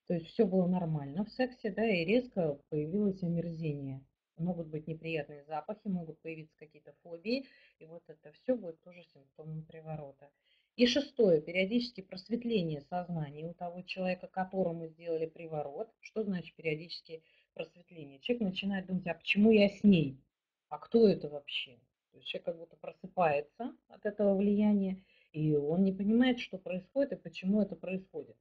То есть все было нормально в сексе, да, и резко появилось омерзение. Могут быть неприятные запахи, могут появиться какие-то фобии, и вот это все будет тоже симптомом приворота. И шестое, периодически просветление сознания у того человека, которому сделали приворот. Что значит периодически просветление? Человек начинает думать, а почему я с ней? А кто это вообще? То есть человек как будто просыпается от этого влияния, и он не понимает, что происходит и почему это происходит.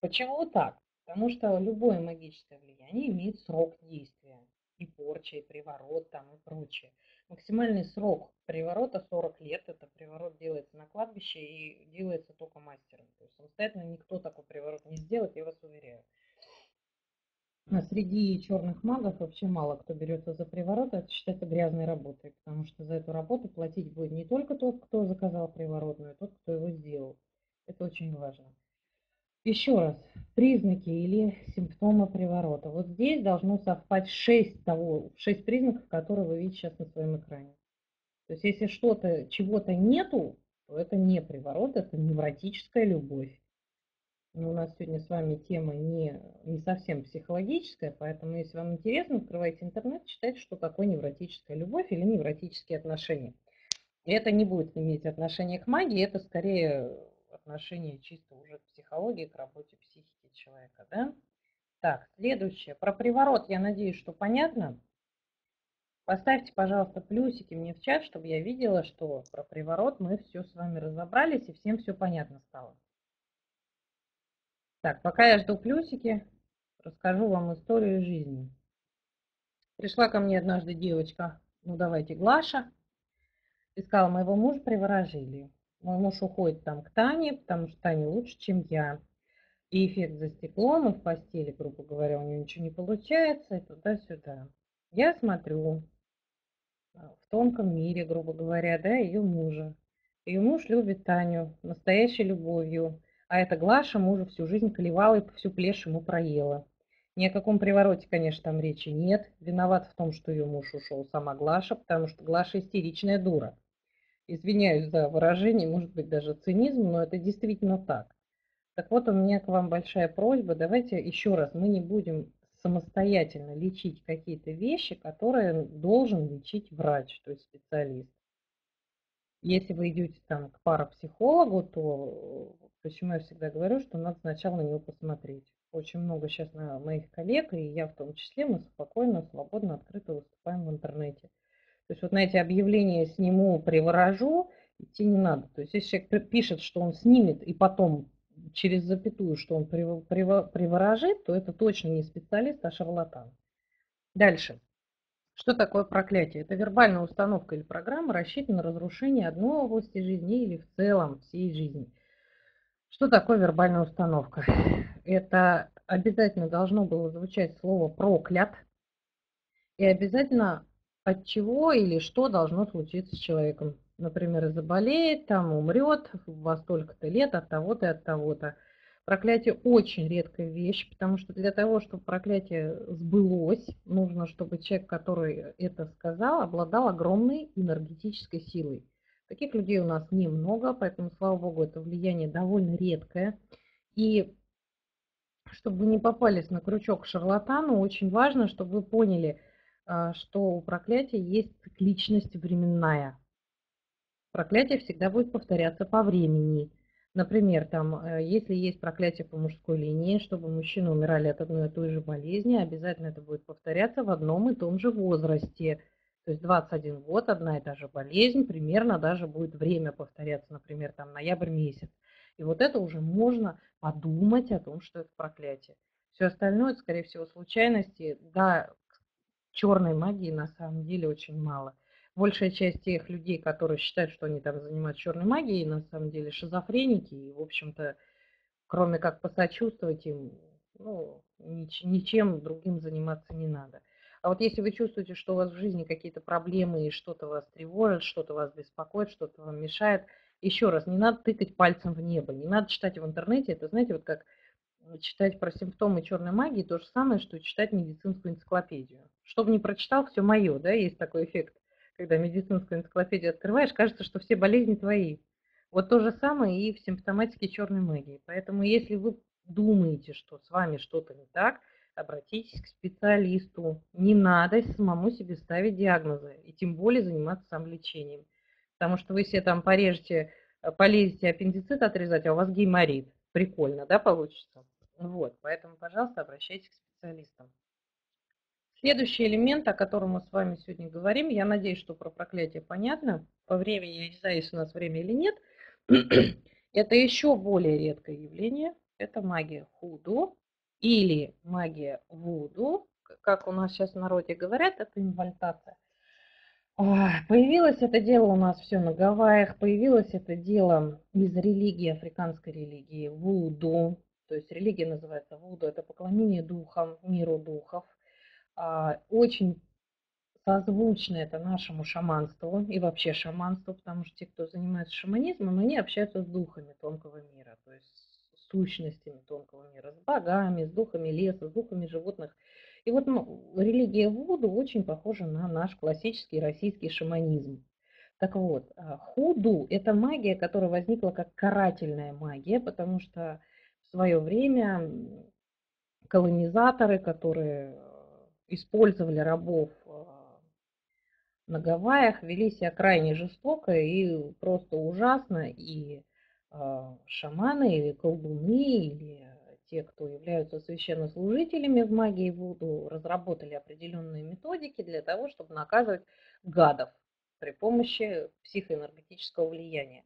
Почему так? Потому что любое магическое влияние имеет срок действия. И порча, и приворот, там, и прочее. Максимальный срок приворота сорок лет. Это приворот делается на кладбище и делается только мастером. То есть самостоятельно никто такой приворот не сделает, я вас уверяю. А среди черных магов вообще мало кто берется за приворот. Это считается грязной работой, потому что за эту работу платить будет не только тот, кто заказал приворот, но и тот, кто его сделал. Это очень важно. Еще раз, признаки или симптомы приворота. Вот здесь должно совпать шесть, того, шесть признаков, которые вы видите сейчас на своем экране. То есть если что-то, чего-то нету, то это не приворот, это невротическая любовь. Но у нас сегодня с вами тема не, не совсем психологическая, поэтому если вам интересно, открывайте интернет, читайте, что такое невротическая любовь или невротические отношения. И это не будет иметь отношения к магии, это скорее... отношение чисто уже к психологии, к работе психики человека, да? Так, следующее. Про приворот, я надеюсь, что понятно. Поставьте, пожалуйста, плюсики мне в чат, чтобы я видела, что про приворот мы все с вами разобрались и всем все понятно стало. Так, пока я жду плюсики, расскажу вам историю жизни. Пришла ко мне однажды девочка, ну давайте, Глаша, и сказала, моего мужа приворожили. Мой муж уходит там к Тане, потому что Таня лучше, чем я. И эффект за стеклом, и в постели, грубо говоря, у нее ничего не получается, и туда-сюда. Я смотрю в тонком мире, грубо говоря, да, ее мужа. Ее муж любит Таню настоящей любовью. А эта Глаша мужа всю жизнь клевала и всю плешь ему проела. Ни о каком привороте, конечно, там речи нет. Виноват в том, что ее муж ушел, сама Глаша, потому что Глаша истеричная дура. Извиняюсь за выражение, может быть, даже цинизм, но это действительно так. Так вот, у меня к вам большая просьба. Давайте еще раз, мы не будем самостоятельно лечить какие-то вещи, которые должен лечить врач, то есть специалист. Если вы идете там к парапсихологу, то почему я всегда говорю, что надо сначала на него посмотреть. Очень много сейчас на моих коллег, и я в том числе, мы спокойно, свободно, открыто выступаем в интернете. То есть вот на эти объявления сниму, приворожу, идти не надо. То есть если человек пишет, что он снимет, и потом через запятую, что он приворожит, то это точно не специалист, а шарлатан. Дальше. Что такое проклятие? Это вербальная установка или программа, рассчитана на разрушение одной области жизни или в целом всей жизни. Что такое вербальная установка? Это обязательно должно было звучать слово «проклят», и обязательно от чего или что должно случиться с человеком. Например, заболеет, там умрет во столько-то лет от того-то и от того-то. Проклятие очень редкая вещь, потому что для того, чтобы проклятие сбылось, нужно, чтобы человек, который это сказал, обладал огромной энергетической силой. Таких людей у нас немного, поэтому, слава богу, это влияние довольно редкое. И чтобы вы не попались на крючок к шарлатану, очень важно, чтобы вы поняли, что у проклятия есть цикличность временная. Проклятие всегда будет повторяться по времени. Например, там, если есть проклятие по мужской линии, чтобы мужчины умирали от одной и той же болезни, обязательно это будет повторяться в одном и том же возрасте. То есть двадцать один год, одна и та же болезнь, примерно даже будет время повторяться, например, там ноябрь месяц. И вот это уже можно подумать о том, что это проклятие. Все остальное, это, скорее всего, случайности, да, черной магии на самом деле очень мало. Большая часть тех людей, которые считают, что они там занимаются черной магией, на самом деле шизофреники, и, в общем-то, кроме как посочувствовать им, ну, ничем другим заниматься не надо. А вот если вы чувствуете, что у вас в жизни какие-то проблемы, и что-то вас тревожит, что-то вас беспокоит, что-то вам мешает, еще раз, не надо тыкать пальцем в небо, не надо читать в интернете, это, знаете, вот как читать про симптомы черной магии, то же самое, что читать медицинскую энциклопедию. Что бы ни прочитал, все мое, да, есть такой эффект. Когда медицинскую энциклопедию открываешь, кажется, что все болезни твои. Вот то же самое и в симптоматике черной магии. Поэтому если вы думаете, что с вами что-то не так, обратитесь к специалисту. Не надо самому себе ставить диагнозы и тем более заниматься самолечением. Потому что вы себе там порежете, полезете аппендицит отрезать, а у вас гайморит. Прикольно, да, получится? Вот, поэтому, пожалуйста, обращайтесь к специалистам. Следующий элемент, о котором мы с вами сегодня говорим, я надеюсь, что про проклятие понятно, по времени, я не знаю, есть у нас время или нет, это еще более редкое явление, это магия худу или магия вуду, как у нас сейчас в народе говорят, это инвальтация. Появилось это дело у нас все на Гавайях, появилось это дело из религии, африканской религии, вуду, то есть религия называется вуду, это поклонение духам, миру духов. Очень созвучно это нашему шаманству и вообще шаманству, потому что те, кто занимается шаманизмом, они общаются с духами тонкого мира, то есть с сущностями тонкого мира, с богами, с духами леса, с духами животных. И вот религия вуду очень похожа на наш классический российский шаманизм. Так вот, худу – это магия, которая возникла как карательная магия, потому что в свое время колонизаторы, которые использовали рабов на Гавайях, вели себя крайне жестоко и просто ужасно. И шаманы, или колдуны, или те, кто являются священнослужителями в магии вуду, разработали определенные методики для того, чтобы наказывать гадов при помощи психоэнергетического влияния.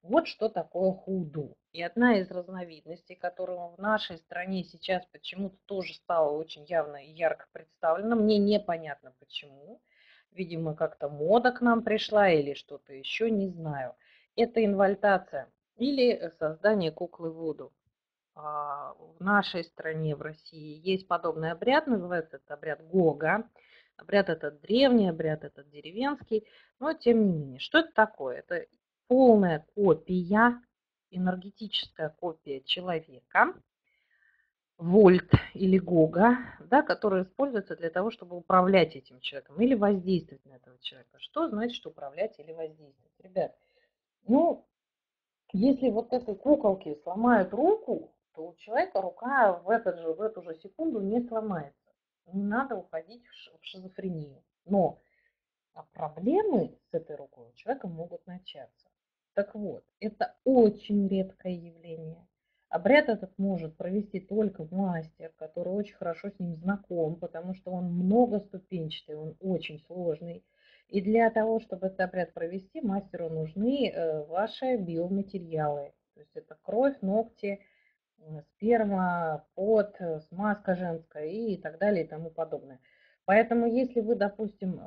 Вот что такое худу. И одна из разновидностей, которая в нашей стране сейчас почему-то тоже стала очень явно и ярко представлена, мне непонятно почему, видимо, как-то мода к нам пришла или что-то еще, не знаю. Это инвальтация или создание куклы вуду. В нашей стране, в России, есть подобный обряд, называется это обряд Гога. Обряд этот древний, обряд этот деревенский, но тем не менее. Что это такое? Это полная копия энергетическая копия человека, вольт или гога, да, которые используются для того, чтобы управлять этим человеком или воздействовать на этого человека. Что значит управлять или воздействовать? Ребят, ну, если вот этой куколке сломают руку, то у человека рука в, этот же, в эту же секунду не сломается. Не надо уходить в шизофрению. Но проблемы с этой рукой у человека могут начаться. Так вот, это очень редкое явление. Обряд этот может провести только мастер, который очень хорошо с ним знаком, потому что он многоступенчатый, он очень сложный. И для того, чтобы этот обряд провести, мастеру нужны ваши биоматериалы. То есть это кровь, ногти, сперма, пот, смазка женская и так далее и тому подобное. Поэтому если вы, допустим,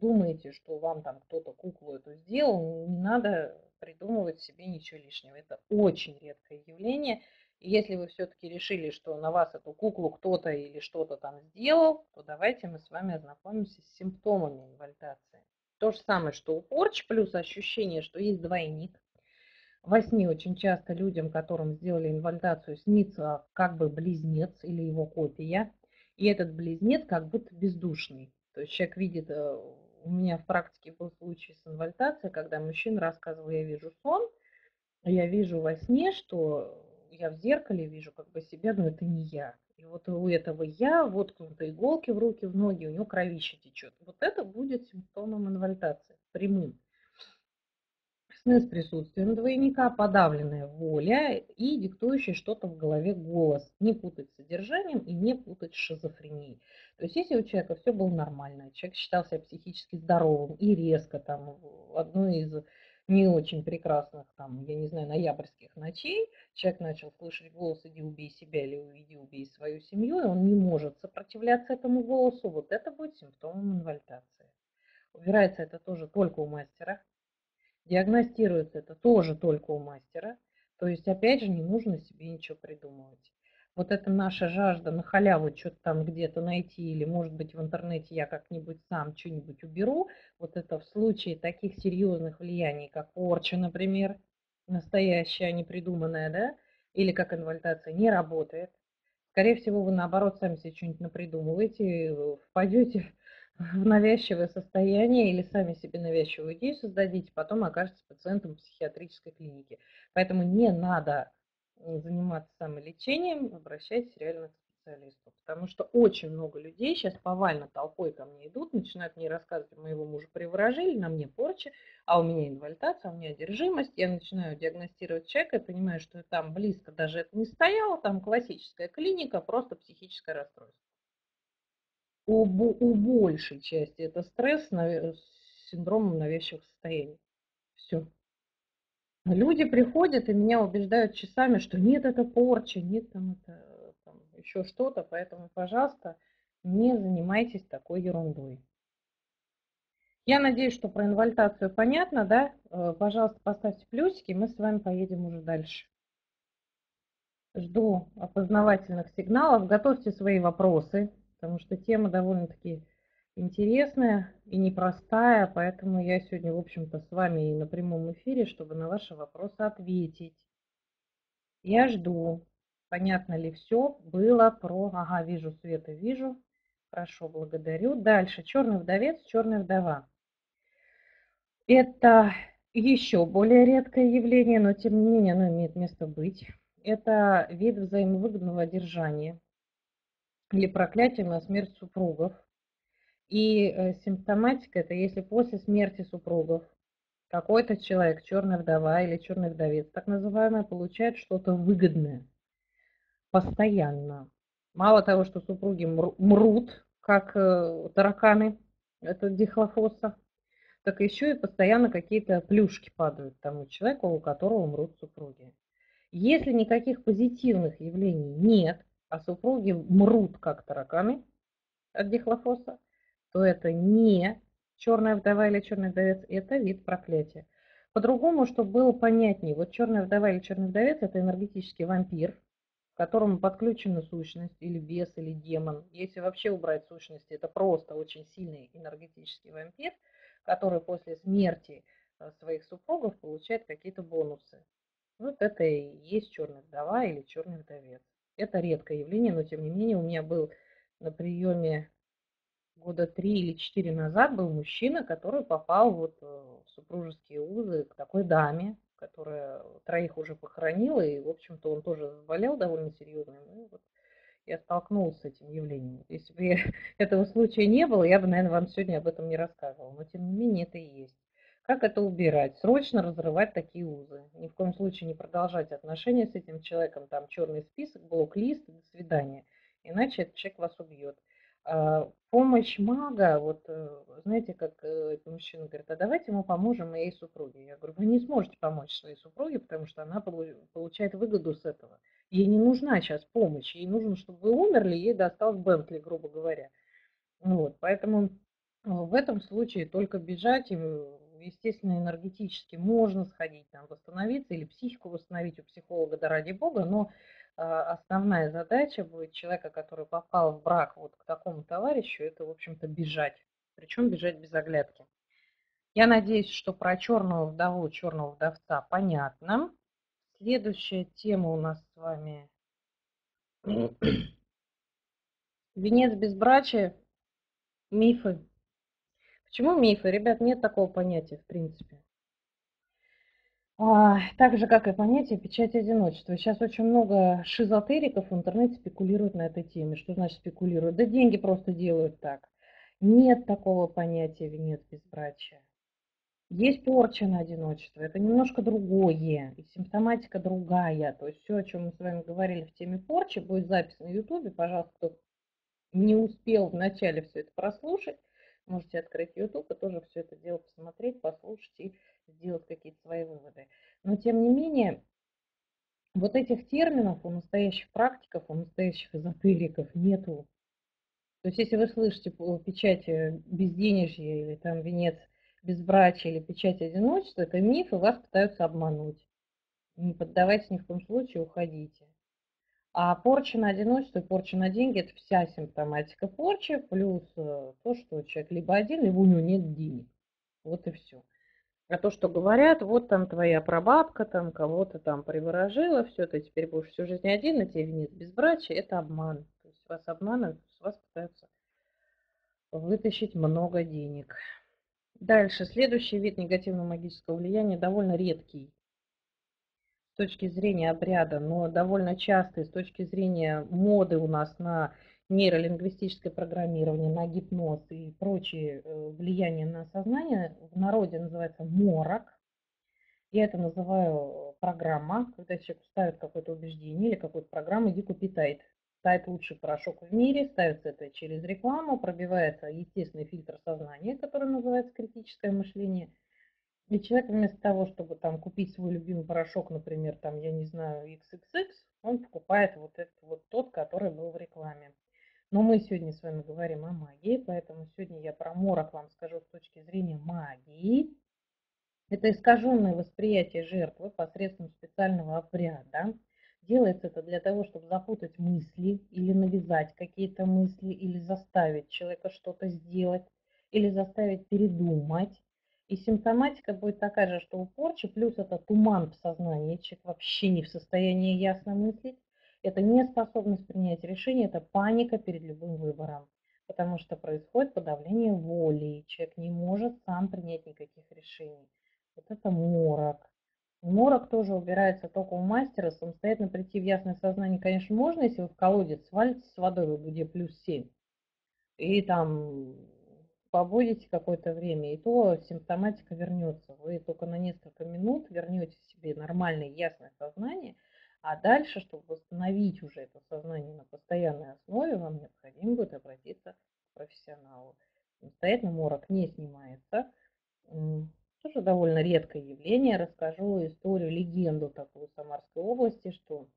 думаете, что вам там кто-то куклу эту сделал, не надо придумывать себе ничего лишнего. Это очень редкое явление. И если вы все-таки решили, что на вас эту куклу кто-то или что-то там сделал, то давайте мы с вами ознакомимся с симптомами инвальдации. То же самое, что у порчи, плюс ощущение, что есть двойник. Во сне очень часто людям, которым сделали инвальдацию, снится как бы близнец или его копия. И этот близнец как будто бездушный. То есть человек видит... У меня в практике был случай с инвальдацией, когда мужчина рассказывал: я вижу сон, я вижу во сне, что я в зеркале вижу как бы себя, но это не я. И вот у этого я воткнуты иголки в руки, в ноги, у него кровище течет. Вот это будет симптомом инвальдации, прямым. Сны с присутствием двойника, подавленная воля и диктующий что-то в голове голос. Не путать с содержанием и не путать с шизофренией. То есть если у человека все было нормально, человек считал себя психически здоровым и резко там одну из не очень прекрасных, там, я не знаю, ноябрьских ночей, человек начал слышать голос «иди убей себя» или «иди убей свою семью», и он не может сопротивляться этому голосу, вот это будет симптомом инвальдации. Убирается это тоже только у мастера. Диагностируется это тоже только у мастера. То есть, опять же, не нужно себе ничего придумывать. Вот это наша жажда на халяву что-то там где-то найти, или, может быть, в интернете я как-нибудь сам что-нибудь уберу. Вот это в случае таких серьезных влияний, как порча, например, настоящая, непридуманная, да, или как инвальдация, не работает. Скорее всего, вы, наоборот, сами себе что-нибудь напридумываете, впадете в навязчивое состояние или сами себе навязчивую идею создадите, потом окажетесь пациентом психиатрической клиники. Поэтому не надо заниматься самолечением, обращайтесь реально к специалисту. Потому что очень много людей сейчас повально толпой ко мне идут, начинают мне рассказывать: моего мужа приворожили, на мне порча, а у меня инвальдация, а у меня одержимость. Я начинаю диагностировать человека и понимаю, что там близко даже это не стояло, там классическая клиника, просто психическое расстройство. У, у большей части это стресс с синдромом навязчивых состояний. Все. Люди приходят и меня убеждают часами, что нет, это порча, нет, там, это, там еще что-то. Поэтому, пожалуйста, не занимайтесь такой ерундой. Я надеюсь, что про инвальдацию понятно, да? Пожалуйста, поставьте плюсики, мы с вами поедем уже дальше. Жду опознавательных сигналов. Готовьте свои вопросы, потому что тема довольно-таки интересная и непростая, поэтому я сегодня, в общем-то, с вами и на прямом эфире, чтобы на ваши вопросы ответить. Я жду, понятно ли все было про... Ага, вижу, Света, вижу. Хорошо, благодарю. Дальше. Черный вдовец, черная вдова. Это еще более редкое явление, но тем не менее оно имеет место быть. Это вид взаимовыгодного одержания или проклятие на смерть супругов. И симптоматика — это если после смерти супругов какой-то человек, черная вдова или черный вдовец, так называемый, получает что-то выгодное постоянно. Мало того, что супруги мрут, как тараканы, это дихлофоса, так еще и постоянно какие-то плюшки падают тому человеку, у которого мрут супруги. Если никаких позитивных явлений нет, а супруги мрут, как тараканы, от дихлофоса, то это не черная вдова или черный вдовец, это вид проклятия. По-другому, чтобы было понятнее, вот черная вдова или черный вдовец — это энергетический вампир, к которому подключена сущность, или бес, или демон. Если вообще убрать сущности, это просто очень сильный энергетический вампир, который после смерти своих супругов получает какие-то бонусы. Вот это и есть черная вдова или черный вдовец. Это редкое явление, но тем не менее у меня был на приеме года три или четыре назад был мужчина, который попал вот в супружеские узы к такой даме, которая троих уже похоронила, и, в общем-то, он тоже заболел довольно серьезно. И вот я столкнулась с этим явлением. Если бы этого случая не было, я бы, наверное, вам сегодня об этом не рассказывала. Но, тем не менее, это и есть. Как это убирать? Срочно разрывать такие узы. Ни в коем случае не продолжать отношения с этим человеком. Там черный список, блок-лист, до свидания. Иначе этот человек вас убьет. Помощь мага, вот знаете, как этот мужчина говорит, а давайте мы поможем моей супруге. Я говорю, вы не сможете помочь своей супруге, потому что она получает выгоду с этого. Ей не нужна сейчас помощь, ей нужно, чтобы вы умерли, ей досталось Бентли, грубо говоря. Вот, поэтому в этом случае только бежать, естественно, энергетически можно сходить, там, восстановиться или психику восстановить у психолога, да ради бога, но основная задача будет человека, который попал в брак вот к такому товарищу, это, в общем-то, бежать. Причем бежать без оглядки. Я надеюсь, что про черную вдову, черного вдовца понятно. Следующая тема у нас с вами. Венец безбрачия. Мифы. Почему мифы? Ребят, нет такого понятия, в принципе. А, так же, как и понятие печати одиночества. Сейчас очень много шизотериков в интернете спекулируют на этой теме. Что значит спекулируют? Да деньги просто делают так. Нет такого понятия венец безбрачия. Есть порча на одиночество. Это немножко другое. И симптоматика другая. То есть все, о чем мы с вами говорили в теме порчи, будет запись на ютубе. Пожалуйста, кто не успел вначале все это прослушать, можете открыть ютуб и тоже все это дело посмотреть, послушать и сделать какие-то свои выводы. Но тем не менее, вот этих терминов у настоящих практиков, у настоящих эзотериков нету. То есть если вы слышите печать безденежья или там венец безбрачия или печать одиночества, это миф, и вас пытаются обмануть. Не поддавайтесь ни в коем случае, уходите. А порча на одиночество и порча на деньги – это вся симптоматика порчи, плюс то, что человек либо один, либо у него нет денег. Вот и все. А то, что говорят, вот там твоя прабабка, там кого-то там приворожила, все, ты теперь будешь всю жизнь один, а тебе венец безбрачия, это обман. То есть вас обманывают, с вас пытаются вытащить много денег. Дальше, следующий вид негативного магического влияния довольно редкий с точки зрения обряда, но довольно частый с точки зрения моды у нас на нейролингвистическое программирование, на гипноз и прочие влияния на сознание, в народе называется морок. Я это называю программа, когда человек ставит какое-то убеждение или какую-то программу, иди купи тайт. Тайт лучший порошок в мире, ставится это через рекламу, пробивается естественный фильтр сознания, который называется критическое мышление. И человек вместо того, чтобы там купить свой любимый порошок, например, там, я не знаю, икс икс икс, он покупает вот этот вот тот, который был в рекламе. Но мы сегодня с вами говорим о магии, поэтому сегодня я про морок вам скажу с точки зрения магии. Это искаженное восприятие жертвы посредством специального обряда. Делается это для того, чтобы запутать мысли или навязать какие-то мысли, или заставить человека что-то сделать, или заставить передумать. И симптоматика будет такая же, что у порчи, плюс это туман в сознании, человек вообще не в состоянии ясно мыслить. Это неспособность принять решение, это паника перед любым выбором, потому что происходит подавление воли, человек не может сам принять никаких решений. Вот это морок. Морок тоже убирается только у мастера, самостоятельно прийти в ясное сознание, конечно, можно, если вы в колодец свалитесь с водой, вы будете плюс семь. И там побудете какое-то время, и то симптоматика вернется. Вы только на несколько минут вернете себе нормальное ясное сознание, а дальше, чтобы восстановить уже это сознание на постоянной основе, вам необходимо будет обратиться к профессионалу. Самостоятельно морок не снимается. Тоже довольно редкое явление. Расскажу историю, легенду такую Самарской области, что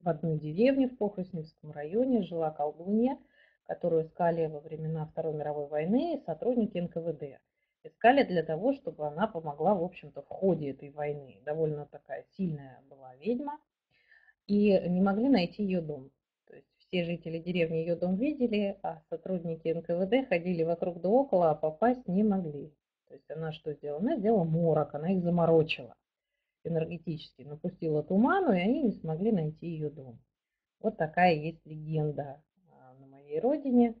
в одной деревне в Похосневском районе жила колдунья, которую искали во времена Второй мировой войны сотрудники эн ка вэ дэ. Искали для того, чтобы она помогла, в общем-то, в ходе этой войны. Довольно такая сильная была ведьма. И не могли найти ее дом. То есть все жители деревни ее дом видели, а сотрудники эн ка вэ дэ ходили вокруг да около, а попасть не могли. То есть она что сделала? Она сделала морок, она их заморочила. энергетически напустила туману, и они не смогли найти ее дом. Вот такая есть легенда на моей родине.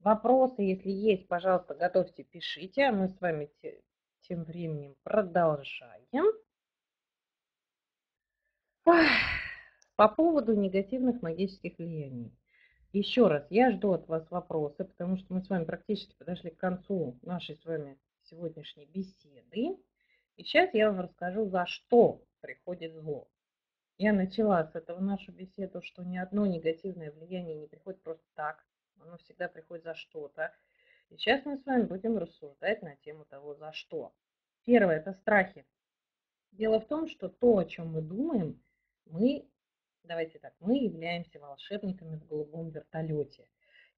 Вопросы, если есть, пожалуйста, готовьте, пишите. А мы с вами тем временем продолжаем. По поводу негативных магических влияний. Еще раз, я жду от вас вопросы, потому что мы с вами практически подошли к концу нашей с вами сегодняшней беседы. И сейчас я вам расскажу, за что приходит зло. Я начала с этого нашу беседу, что ни одно негативное влияние не приходит просто так. Оно всегда приходит за что-то. И сейчас мы с вами будем рассуждать на тему того, за что. Первое – это страхи. Дело в том, что то, о чем мы думаем, мы... Давайте так, мы являемся волшебниками в голубом вертолете.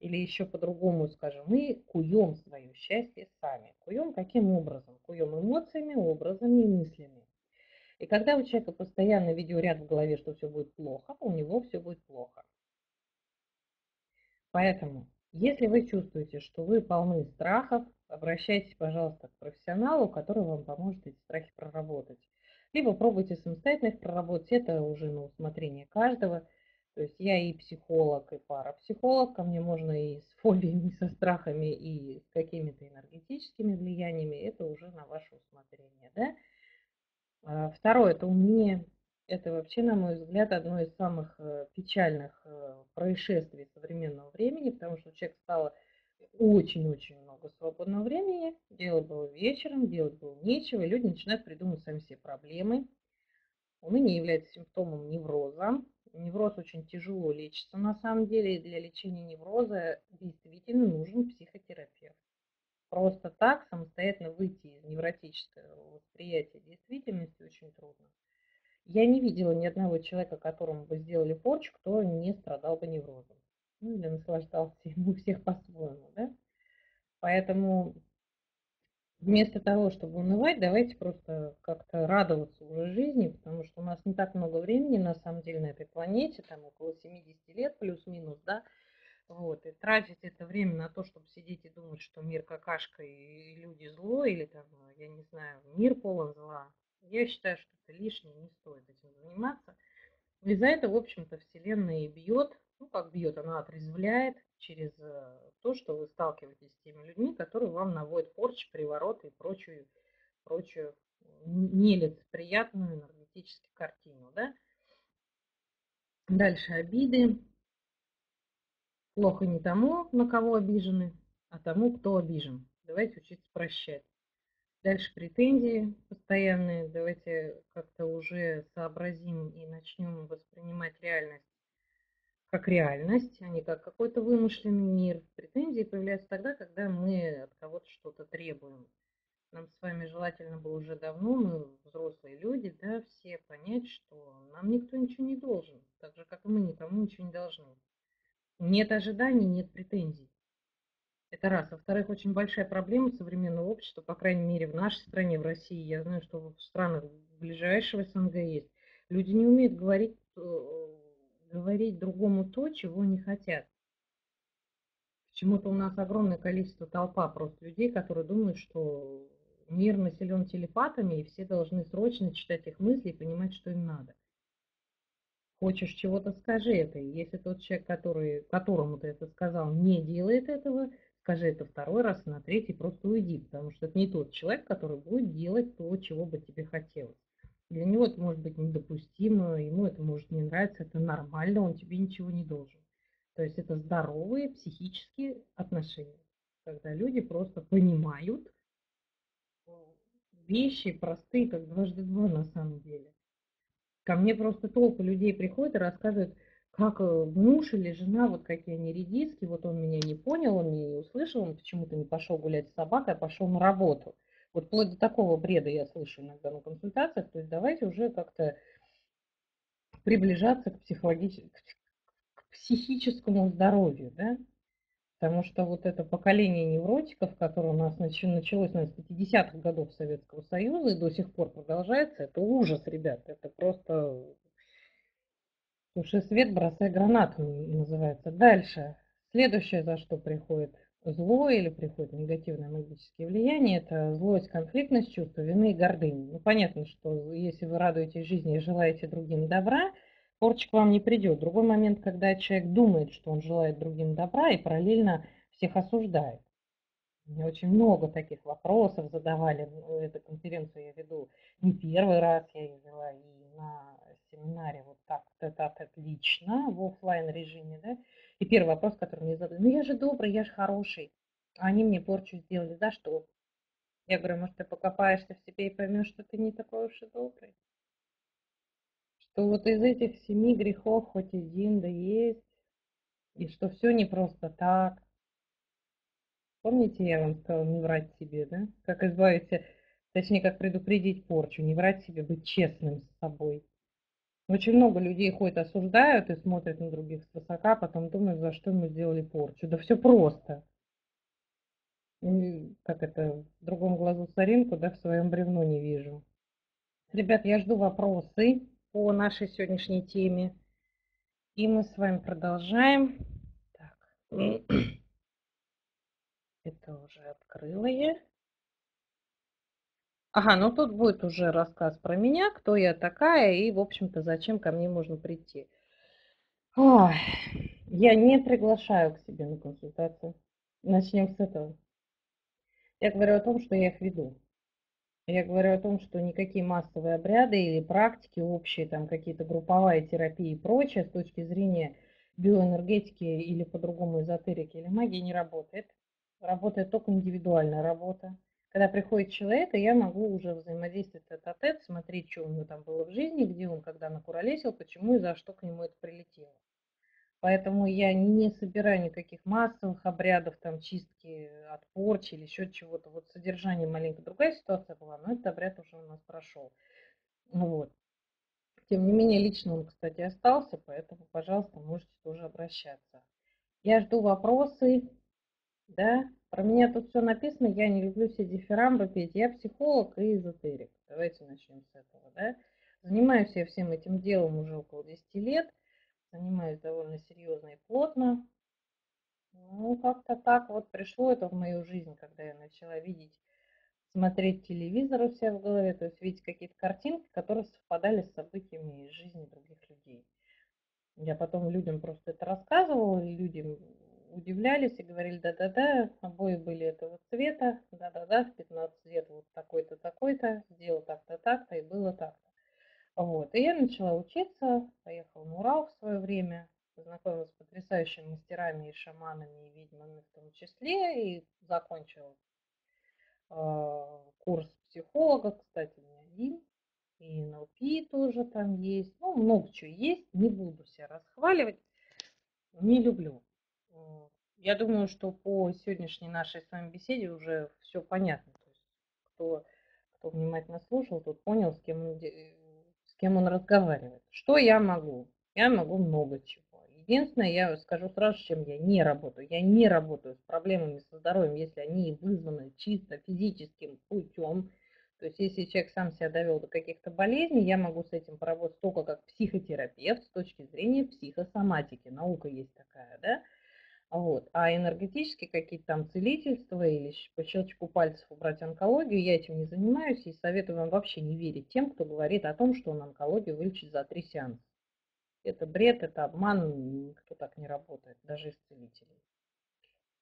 Или еще по-другому скажем, мы куем свое счастье сами. Куем каким образом? Куем эмоциями, образами и мыслями. И когда у человека постоянно видеоряд в голове, что все будет плохо, у него все будет плохо. Поэтому, если вы чувствуете, что вы полны страхов, обращайтесь, пожалуйста, к профессионалу, который вам поможет эти страхи проработать. Либо пробуйте самостоятельно их проработать, это уже на усмотрение каждого. То есть я и психолог, и парапсихолог, ко мне можно и с фобиями, и со страхами, и с какими-то энергетическими влияниями, это уже на ваше усмотрение. Да? Второе, это умение, это вообще, на мой взгляд, одно из самых печальных происшествий современного времени, потому что у человека стало очень-очень много свободного времени, дело было вечером, делать было нечего, и люди начинают придумывать сами себе проблемы. Уныние является симптомом невроза. Невроз очень тяжело лечится на самом деле, и для лечения невроза действительно нужен психотерапевт. Просто так самостоятельно выйти из невротического восприятия действительности очень трудно. Я не видела ни одного человека, которому бы сделали порчу, кто не страдал бы неврозом. Ну, или наслаждался ему всех по-своему, да? Поэтому вместо того, чтобы унывать, давайте просто как-то радоваться уже жизни, потому что у нас не так много времени, на самом деле, на этой планете, там около семидесяти лет плюс-минус, да? Вот, и тратить это время на то, чтобы сидеть и думать, что мир какашка и люди зло, или там, я не знаю, мир полон зла, я считаю, что это лишнее, не стоит этим заниматься. И за это, в общем-то, Вселенная и бьет. Ну, как бьет, она отрезвляет через то, что вы сталкиваетесь с теми людьми, которые вам наводят порчи, привороты и прочую, прочую нелицеприятную энергетическую картину. Да? Дальше обиды. Плохо не тому, на кого обижены, а тому, кто обижен. Давайте учиться прощать. Дальше претензии постоянные. Давайте как-то уже сообразим и начнем воспринимать реальность как реальность, а не как какой-то вымышленный мир. Претензии появляются тогда, когда мы от кого-то что-то требуем. Нам с вами желательно было уже давно, мы взрослые люди, да, все понять, что нам никто ничего не должен, так же, как и мы никому ничего не должны. Нет ожиданий, нет претензий. Это раз. Во-вторых, очень большая проблема современного общества, по крайней мере, в нашей стране, в России. Я знаю, что в странах ближайшего СНГ есть. Люди не умеют говорить... говорить другому то, чего не хотят. Почему-то у нас огромное количество толпа просто людей, которые думают, что мир населен телепатами, и все должны срочно читать их мысли и понимать, что им надо. Хочешь чего-то, скажи это. И если тот человек, который, которому ты это сказал, не делает этого, скажи это второй раз, на третий просто уйди, потому что это не тот человек, который будет делать то, чего бы тебе хотелось. Для него это может быть недопустимо, ему это может не нравиться, это нормально, он тебе ничего не должен. То есть это здоровые психические отношения, когда люди просто понимают вещи простые, как дважды два на самом деле. Ко мне просто толпы людей приходят и рассказывают, как муж или жена, вот какие они редиски, вот он меня не понял, он меня не услышал, он почему-то не пошел гулять с собакой, а пошел на работу. Вот вплоть до такого бреда я слышу иногда на консультациях, то есть давайте уже как-то приближаться к, к психическому здоровью, да? Потому что вот это поколение невротиков, которое у нас началось наверное, с пятидесятых годов Советского Союза и до сих пор продолжается, это ужас, ребят, это просто туши свет, бросай гранату, называется. Дальше, следующее, за что приходит зло или приходит негативное магическое влияние, это злость, конфликтность, чувство вины и гордыни. Ну, понятно, что если вы радуетесь жизни и желаете другим добра, порча к вам не придет. Другой момент, когда человек думает, что он желает другим добра и параллельно всех осуждает. Мне очень много таких вопросов задавали. Эту конференцию я веду не первый раз, я ее вела и на семинаре вот так, тет-а-тет лично, в офлайн режиме, да. И первый вопрос, который мне задали: ну я же добрый, я же хороший. А они мне порчу сделали, за что? Я говорю, может, ты покопаешься в себе и поймешь, что ты не такой уж и добрый. Что вот из этих семи грехов хоть один да есть, и что все не просто так. Помните, я вам сказала не врать себе, да? Как избавиться, точнее, как предупредить порчу, не врать себе, быть честным с собой. Очень много людей ходят, осуждают и смотрят на других свысока, потом думают, за что мы сделали порчу. Да все просто. И, как это, в другом глазу соринку, да, в своем бревно не вижу. Ребят, я жду вопросы по нашей сегодняшней теме. И мы с вами продолжаем. Так. Это уже открыла я. Ага, ну тут будет уже рассказ про меня, кто я такая и, в общем-то, зачем ко мне можно прийти. Ой, я не приглашаю к себе на консультацию. Начнем с этого. Я говорю о том, что я их веду. Я говорю о том, что никакие массовые обряды или практики общие, там какие-то групповая терапия и прочее с точки зрения биоэнергетики или по-другому эзотерики или магии не работает. Работает только индивидуальная работа. Когда приходит человек, и я могу уже взаимодействовать тет-а-тет, смотреть, что у него там было в жизни, где он когда накуролесил, почему и за что к нему это прилетело. Поэтому я не собираю никаких массовых обрядов, там чистки от порчи или еще чего-то. Вот содержание маленько другая ситуация была, но этот обряд уже у нас прошел. Вот. Тем не менее, лично он, кстати, остался, поэтому, пожалуйста, можете тоже обращаться. Я жду вопросы. Да, про меня тут все написано, я не люблю все дифирамбы петь, я психолог и эзотерик. Давайте начнем с этого, да. Занимаюсь я всем этим делом уже около десяти лет, занимаюсь довольно серьезно и плотно. Ну, как-то так вот пришло это в мою жизнь, когда я начала видеть, смотреть телевизор у себя в голове, то есть видеть какие-то картинки, которые совпадали с событиями из жизни других людей. Я потом людям просто это рассказывала, людям удивлялись и говорили, да-да-да, обои были этого цвета, да-да-да, в пятнадцать лет вот такой-то, такой-то, сделал так-то, так-то и было так-то. Вот. И я начала учиться, поехала на Урал в свое время, познакомилась с потрясающими мастерами и шаманами, и ведьмами в том числе, и закончила э, курс психолога, кстати, не один, и эн эл пи тоже там есть, ну, много чего есть, не буду себя расхваливать, не люблю. Я думаю, что по сегодняшней нашей с вами беседе уже все понятно. То есть, кто, кто внимательно слушал, тот понял, с кем, он, с кем он разговаривает. Что я могу? Я могу много чего. Единственное, я скажу сразу, с чем я не работаю. Я не работаю с проблемами со здоровьем, если они вызваны чисто физическим путем. То есть, если человек сам себя довел до каких-то болезней, я могу с этим поработать только как психотерапевт с точки зрения психосоматики. Наука есть такая, да? Вот. А энергетически какие-то там целительства или по щелчку пальцев убрать онкологию, я этим не занимаюсь и советую вам вообще не верить тем, кто говорит о том, что он онкологию вылечит за три сеанса. Это бред, это обман, никто так не работает, даже из целителей.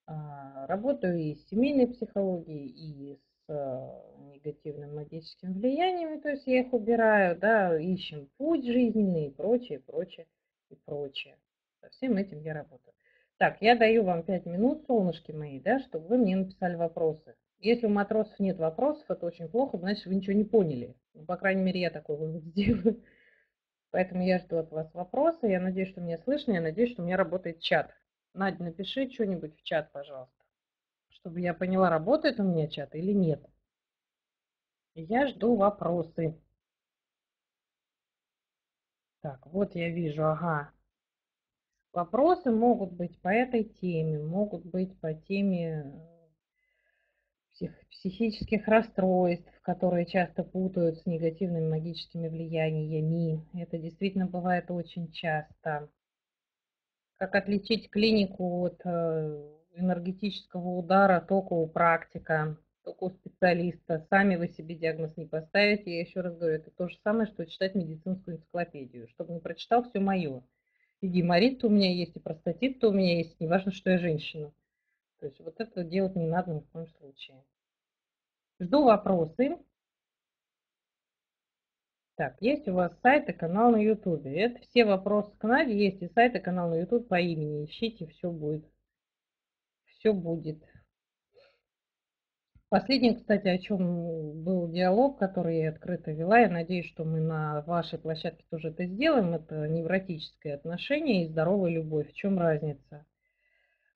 А, работаю и с семейной психологией, и с а, негативным магическим влиянием, то есть я их убираю, да, ищем путь жизненный и прочее, прочее, и прочее. Со всем этим я работаю. Так, я даю вам пять минут, солнышки мои, да, чтобы вы мне написали вопросы. Если у матросов нет вопросов, это очень плохо, значит, вы ничего не поняли. Ну, по крайней мере, я такой вывод сделаю. Поэтому я жду от вас вопросы. Я надеюсь, что меня слышно, я надеюсь, что у меня работает чат. Надя, напиши что-нибудь в чат, пожалуйста, чтобы я поняла, работает у меня чат или нет. Я жду вопросы. Так, вот я вижу, ага. Вопросы могут быть по этой теме, могут быть по теме псих, психических расстройств, которые часто путают с негативными магическими влияниями. Это действительно бывает очень часто. Как отличить клинику от энергетического удара только у практика, только у специалиста. Сами вы себе диагноз не поставите. Я еще раз говорю, это то же самое, что читать медицинскую энциклопедию. Чтобы не прочитал, все мое. И геморрит-то у меня есть, и простатит-то у меня есть, неважно, что я женщина. То есть вот это делать не надо ни в коем случае. Жду вопросы. Так, есть у вас сайт и канал на YouTube. Это все вопросы к Наде. Есть и сайт и канал на YouTube по имени. Ищите, все будет. Все будет. Последний, кстати, о чем был диалог, который я открыто вела. Я надеюсь, что мы на вашей площадке тоже это сделаем. Это невротическое отношение и здоровая любовь. В чем разница?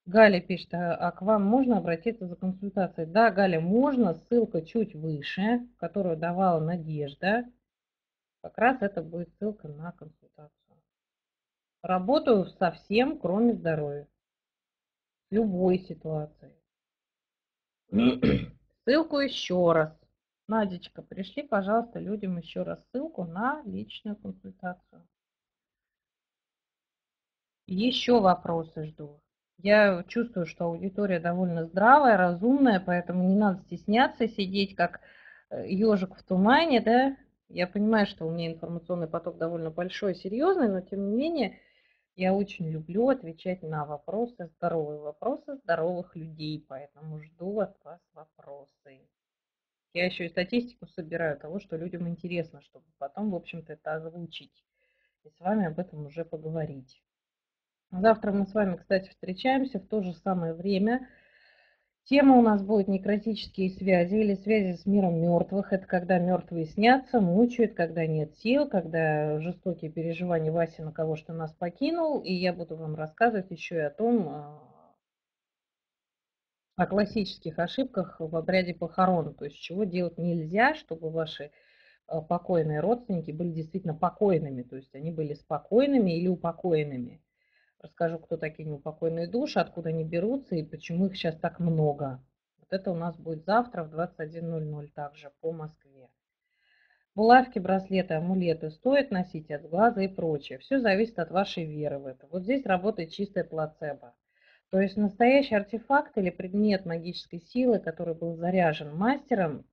Галя пишет, а к вам можно обратиться за консультацией? Да, Галя, можно. Ссылка чуть выше, которую давала Надежда. Как раз это будет ссылка на консультацию. Работаю совсем, кроме здоровья. В любой ситуации. Ссылку еще раз. Надечка, пришли, пожалуйста, людям еще раз ссылку на личную консультацию. Еще вопросы жду. Я чувствую, что аудитория довольно здравая, разумная, поэтому не надо стесняться сидеть, как ежик в тумане, да? Я понимаю, что у меня информационный поток довольно большой и серьезный, но тем не менее я очень люблю отвечать на вопросы, здоровые вопросы здоровых людей, поэтому жду от вас вопросы. Я еще и статистику собираю того, что людям интересно, чтобы потом, в общем-то, это озвучить и с вами об этом уже поговорить. Завтра мы с вами, кстати, встречаемся в то же самое время. Тема у нас будет некротические связи или связи с миром мертвых. Это когда мертвые снятся, мучают, когда нет сил, когда жестокие переживания Васи на кого что нас покинул. И я буду вам рассказывать еще и о том, о классических ошибках в обряде похорон. То есть чего делать нельзя, чтобы ваши покойные родственники были действительно покойными. То есть они были спокойными или упокоенными. Расскажу, кто такие неупокойные души, откуда они берутся и почему их сейчас так много. Вот это у нас будет завтра в двадцать один ноль ноль также по Москве. Булавки, браслеты, амулеты стоит носить от глаза и прочее. Все зависит от вашей веры в это. Вот здесь работает чистая плацебо. То есть настоящий артефакт или предмет магической силы, который был заряжен мастером,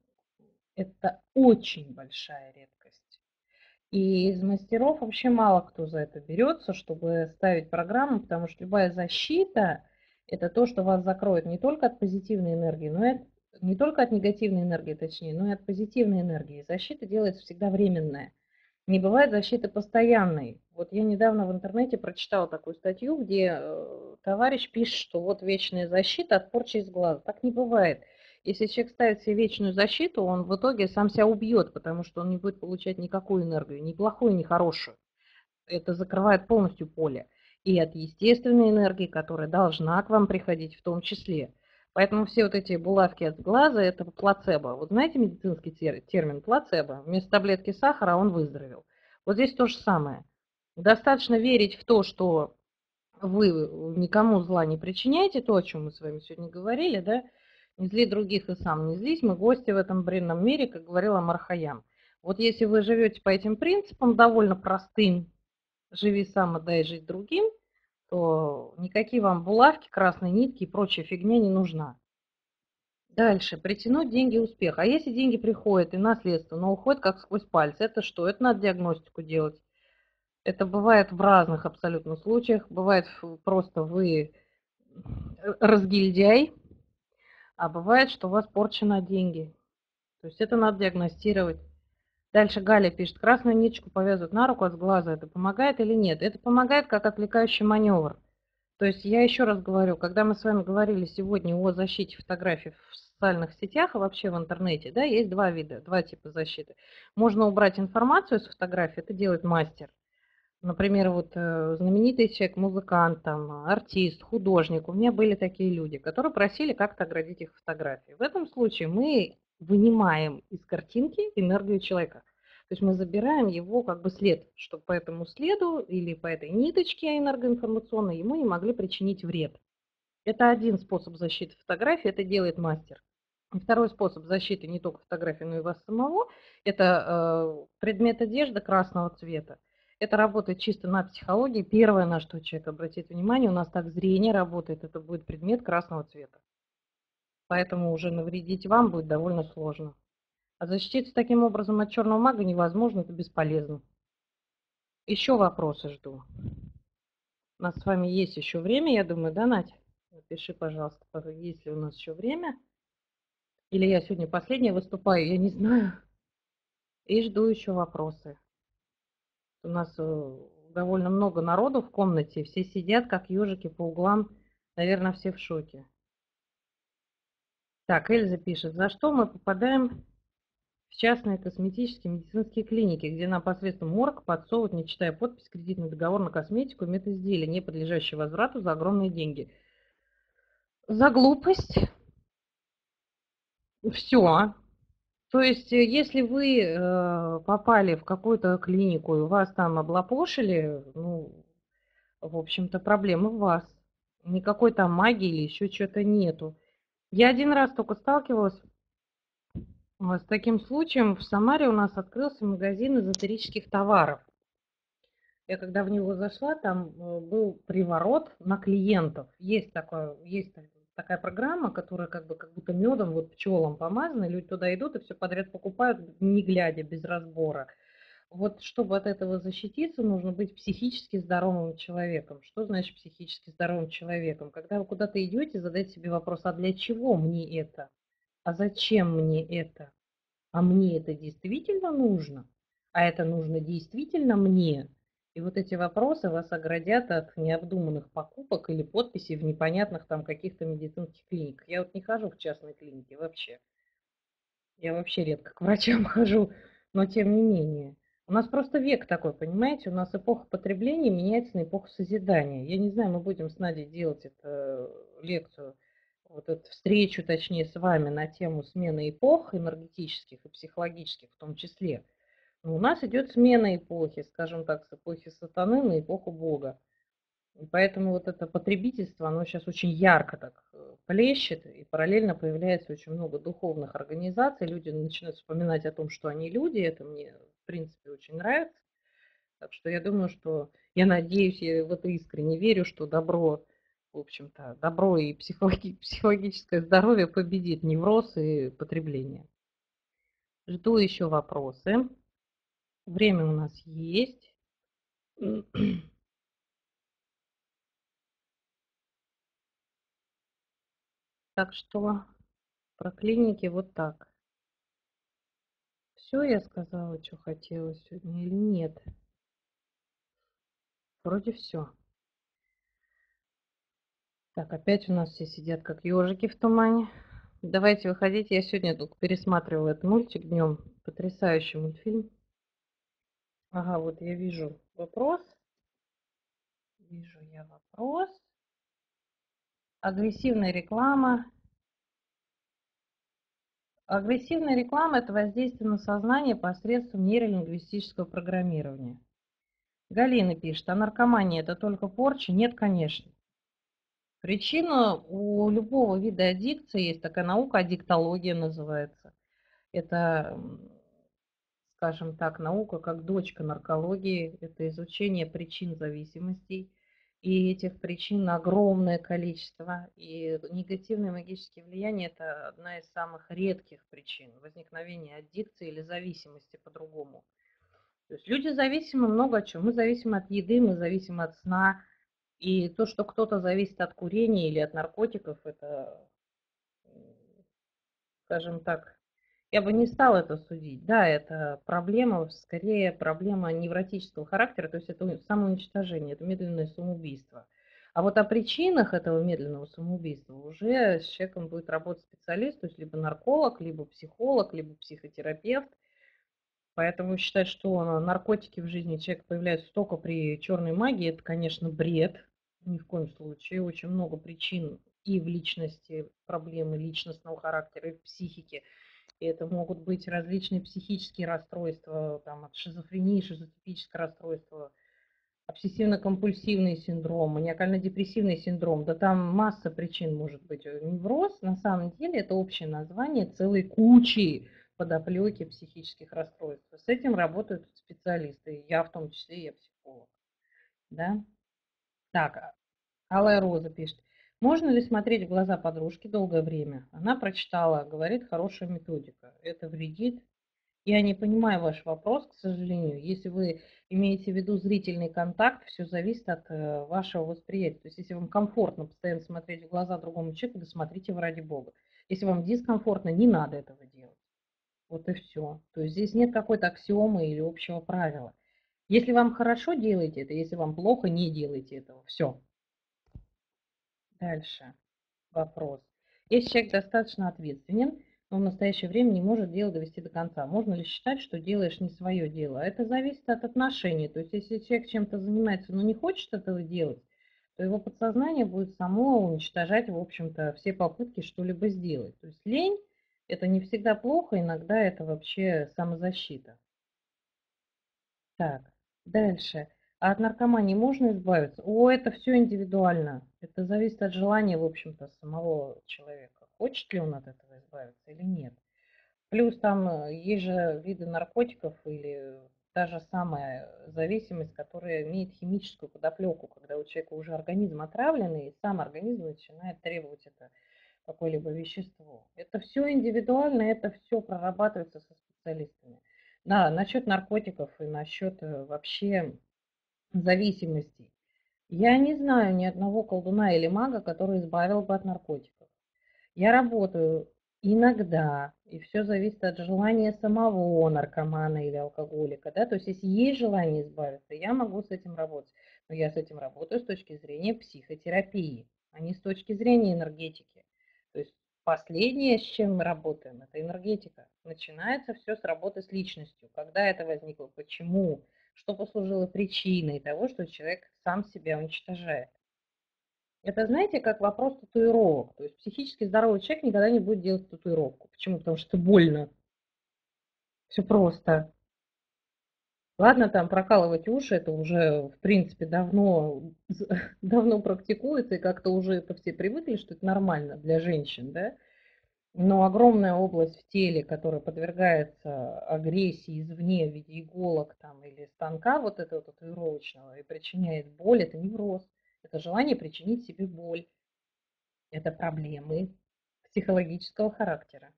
это очень большая редкость. И из мастеров вообще мало кто за это берется, чтобы ставить программу, потому что любая защита – это то, что вас закроет не только от позитивной энергии, но и от, не только от негативной энергии, точнее, но и от позитивной энергии. Защита делается всегда временная. Не бывает защиты постоянной. Вот я недавно в интернете прочитала такую статью, где товарищ пишет, что вот вечная защита от порчи из глаза. Так не бывает. Если человек ставит себе вечную защиту, он в итоге сам себя убьет, потому что он не будет получать никакую энергию, ни плохую, ни хорошую. Это закрывает полностью поле. И от естественной энергии, которая должна к вам приходить в том числе. Поэтому все вот эти булавки от глаза – это плацебо. Вот знаете медицинский термин плацебо? Вместо таблетки сахара он выздоровел. Вот здесь то же самое. Достаточно верить в то, что вы никому зла не причиняете, то, о чем мы с вами сегодня говорили, да? Не зли других и сам не злись, мы гости в этом бренном мире, как говорила Мархаян. Вот если вы живете по этим принципам, довольно простым, живи сам и дай жить другим, то никакие вам булавки, красные нитки и прочая фигня не нужна. Дальше. Притянуть деньги успех. А если деньги приходят и наследство, но уходят как сквозь пальцы, это что? Это надо диагностику делать. Это бывает в разных абсолютно случаях. Бывает просто вы разгильдяй. А бывает, что у вас порча на деньги. То есть это надо диагностировать. Дальше Галя пишет, красную ниточку повязывают на руку от глаза. Это помогает или нет? Это помогает как отвлекающий маневр. То есть я еще раз говорю, когда мы с вами говорили сегодня о защите фотографий в социальных сетях и вообще в интернете, да, есть два вида, два типа защиты. Можно убрать информацию с фотографии, это делает мастер. Например, вот знаменитый человек, музыкант, там, артист, художник. У меня были такие люди, которые просили как-то оградить их фотографии. В этом случае мы вынимаем из картинки энергию человека. То есть мы забираем его как бы след, чтобы по этому следу или по этой ниточке энергоинформационной ему не могли причинить вред. Это один способ защиты фотографии, это делает мастер. И второй способ защиты не только фотографии, но и вас самого, это предмет одежды красного цвета. Это работает чисто на психологии. Первое, на что человек обратит внимание, у нас так зрение работает, это будет предмет красного цвета. Поэтому уже навредить вам будет довольно сложно. А защититься таким образом от черного мага невозможно, это бесполезно. Еще вопросы жду. У нас с вами есть еще время, я думаю, да, Надь? Напиши, пожалуйста, есть ли у нас еще время. Или я сегодня последняя выступаю, я не знаю. И жду еще вопросы. У нас довольно много народу в комнате, все сидят как ежики по углам, наверное, все в шоке. Так, Эльза пишет, за что мы попадаем в частные косметические медицинские клиники, где нам посредством морг подсовывают, не читая подпись, кредитный договор на косметику и медизделия, не подлежащие возврату за огромные деньги. За глупость. Все. То есть, если вы попали в какую-то клинику и вас там облапошили, ну, в общем-то, проблемы в вас. Никакой там магии или еще чего-то нету. Я один раз только сталкивалась с таким случаем. В Самаре у нас открылся магазин эзотерических товаров. Я когда в него зашла, там был приворот на клиентов. Есть такое, есть такая программа, которая как бы как будто медом, вот пчелам помазана, люди туда идут и все подряд покупают, не глядя, без разбора. Вот чтобы от этого защититься, нужно быть психически здоровым человеком. Что значит психически здоровым человеком? Когда вы куда-то идете, задайте себе вопрос, а для чего мне это? А зачем мне это? А мне это действительно нужно? А это нужно действительно мне? И вот эти вопросы вас оградят от необдуманных покупок или подписей в непонятных там каких-то медицинских клиниках. Я вот не хожу в частные клиники вообще. Я вообще редко к врачам хожу, но тем не менее. У нас просто век такой, понимаете? У нас эпоха потребления меняется на эпоху созидания. Я не знаю, мы будем с Надей делать эту лекцию, вот эту встречу, точнее, с вами на тему смены эпох энергетических и психологических в том числе. У нас идет смена эпохи, скажем так, с эпохи сатаны на эпоху Бога. И поэтому вот это потребительство, оно сейчас очень ярко так плещет, и параллельно появляется очень много духовных организаций. Люди начинают вспоминать о том, что они люди, это мне, в принципе, очень нравится. Так что я думаю, что, я надеюсь, я в это искренне верю, что добро, в общем-то, добро и психологи- психологическое здоровье победит невроз и потребление. Жду еще вопросы. Время у нас есть. Так что про клиники вот так. Все, я сказала, что хотела сегодня или нет. Вроде все. Так, опять у нас все сидят как ежики в тумане. Давайте выходить. Я сегодня только пересматривала этот мультик днем. Потрясающий мультфильм. Ага, вот я вижу вопрос. Вижу я вопрос. Агрессивная реклама. Агрессивная реклама – это воздействие на сознание посредством нейролингвистического программирования. Галина пишет, а наркомания – это только порча? Нет, конечно. Причина у любого вида аддикции есть такая наука, аддиктология называется. Это... скажем так, наука как дочка наркологии, это изучение причин зависимостей, и этих причин огромное количество, и негативное магическое влияние – это одна из самых редких причин возникновения аддикции или зависимости по-другому. То есть люди зависимы много от чего, мы зависимы от еды, мы зависимы от сна, и то, что кто-то зависит от курения или от наркотиков, это, скажем так, я бы не стала это судить. Да, это проблема, скорее проблема невротического характера, то есть это самоуничтожение, это медленное самоубийство. А вот о причинах этого медленного самоубийства уже с человеком будет работать специалист, то есть либо нарколог, либо психолог, либо психотерапевт. Поэтому считать, что наркотики в жизни человека появляются только при черной магии, это, конечно, бред. Ни в коем случае. Очень много причин и в личности, проблемы личностного характера, и в психике. И это могут быть различные психические расстройства, там, от шизофрении, шизотипическое расстройство, обсессивно-компульсивный синдром, маниакально-депрессивный синдром. Да там масса причин может быть. Невроз, на самом деле, это общее название целой кучи подоплеки психических расстройств. С этим работают специалисты, я в том числе, я психолог. школах. Да? Так, Алая Роза пишет. Можно ли смотреть в глаза подружки долгое время? Она прочитала, говорит, хорошая методика. Это вредит. Я не понимаю ваш вопрос, к сожалению. Если вы имеете в виду зрительный контакт, все зависит от вашего восприятия. То есть, если вам комфортно постоянно смотреть в глаза другому человеку, да смотрите его, ради бога. Если вам дискомфортно, не надо этого делать. Вот и все. То есть, здесь нет какой-то аксиомы или общего правила. Если вам хорошо, делайте это. Если вам плохо, не делайте этого. Все. Дальше вопрос. Если человек достаточно ответственен, но в настоящее время не может дело довести до конца. Можно ли считать, что делаешь не свое дело? Это зависит от отношений. То есть, если человек чем-то занимается, но не хочет этого делать, то его подсознание будет само уничтожать, в общем-то, все попытки что-либо сделать. То есть, лень – это не всегда плохо, иногда это вообще самозащита. Так, дальше. А от наркомании можно избавиться? О, это все индивидуально. Это зависит от желания, в общем-то, самого человека. Хочет ли он от этого избавиться или нет. Плюс там есть же виды наркотиков или та же самая зависимость, которая имеет химическую подоплеку, когда у человека уже организм отравленный, и сам организм начинает требовать это какое-либо вещество. Это все индивидуально, это все прорабатывается со специалистами. Да, насчет наркотиков и насчет вообще зависимостей. Я не знаю ни одного колдуна или мага, который избавил бы от наркотиков. Я работаю иногда, и все зависит от желания самого наркомана или алкоголика. Да? То есть, если есть желание избавиться, я могу с этим работать. Но я с этим работаю с точки зрения психотерапии, а не с точки зрения энергетики. То есть, последнее, с чем мы работаем, это энергетика. Начинается все с работы с личностью. Когда это возникло, почему, что послужило причиной того, что человек сам себя уничтожает. Это, знаете, как вопрос татуировок. То есть психически здоровый человек никогда не будет делать татуировку. Почему? Потому что больно. Все просто. Ладно, там прокалывать уши, это уже, в принципе, давно, давно практикуется, и как-то уже это все привыкли, что это нормально для женщин, да? Но огромная область в теле, которая подвергается агрессии извне в виде иголок там, или станка вот этого татуировочного и причиняет боль, это невроз. Это желание причинить себе боль. Это проблемы психологического характера.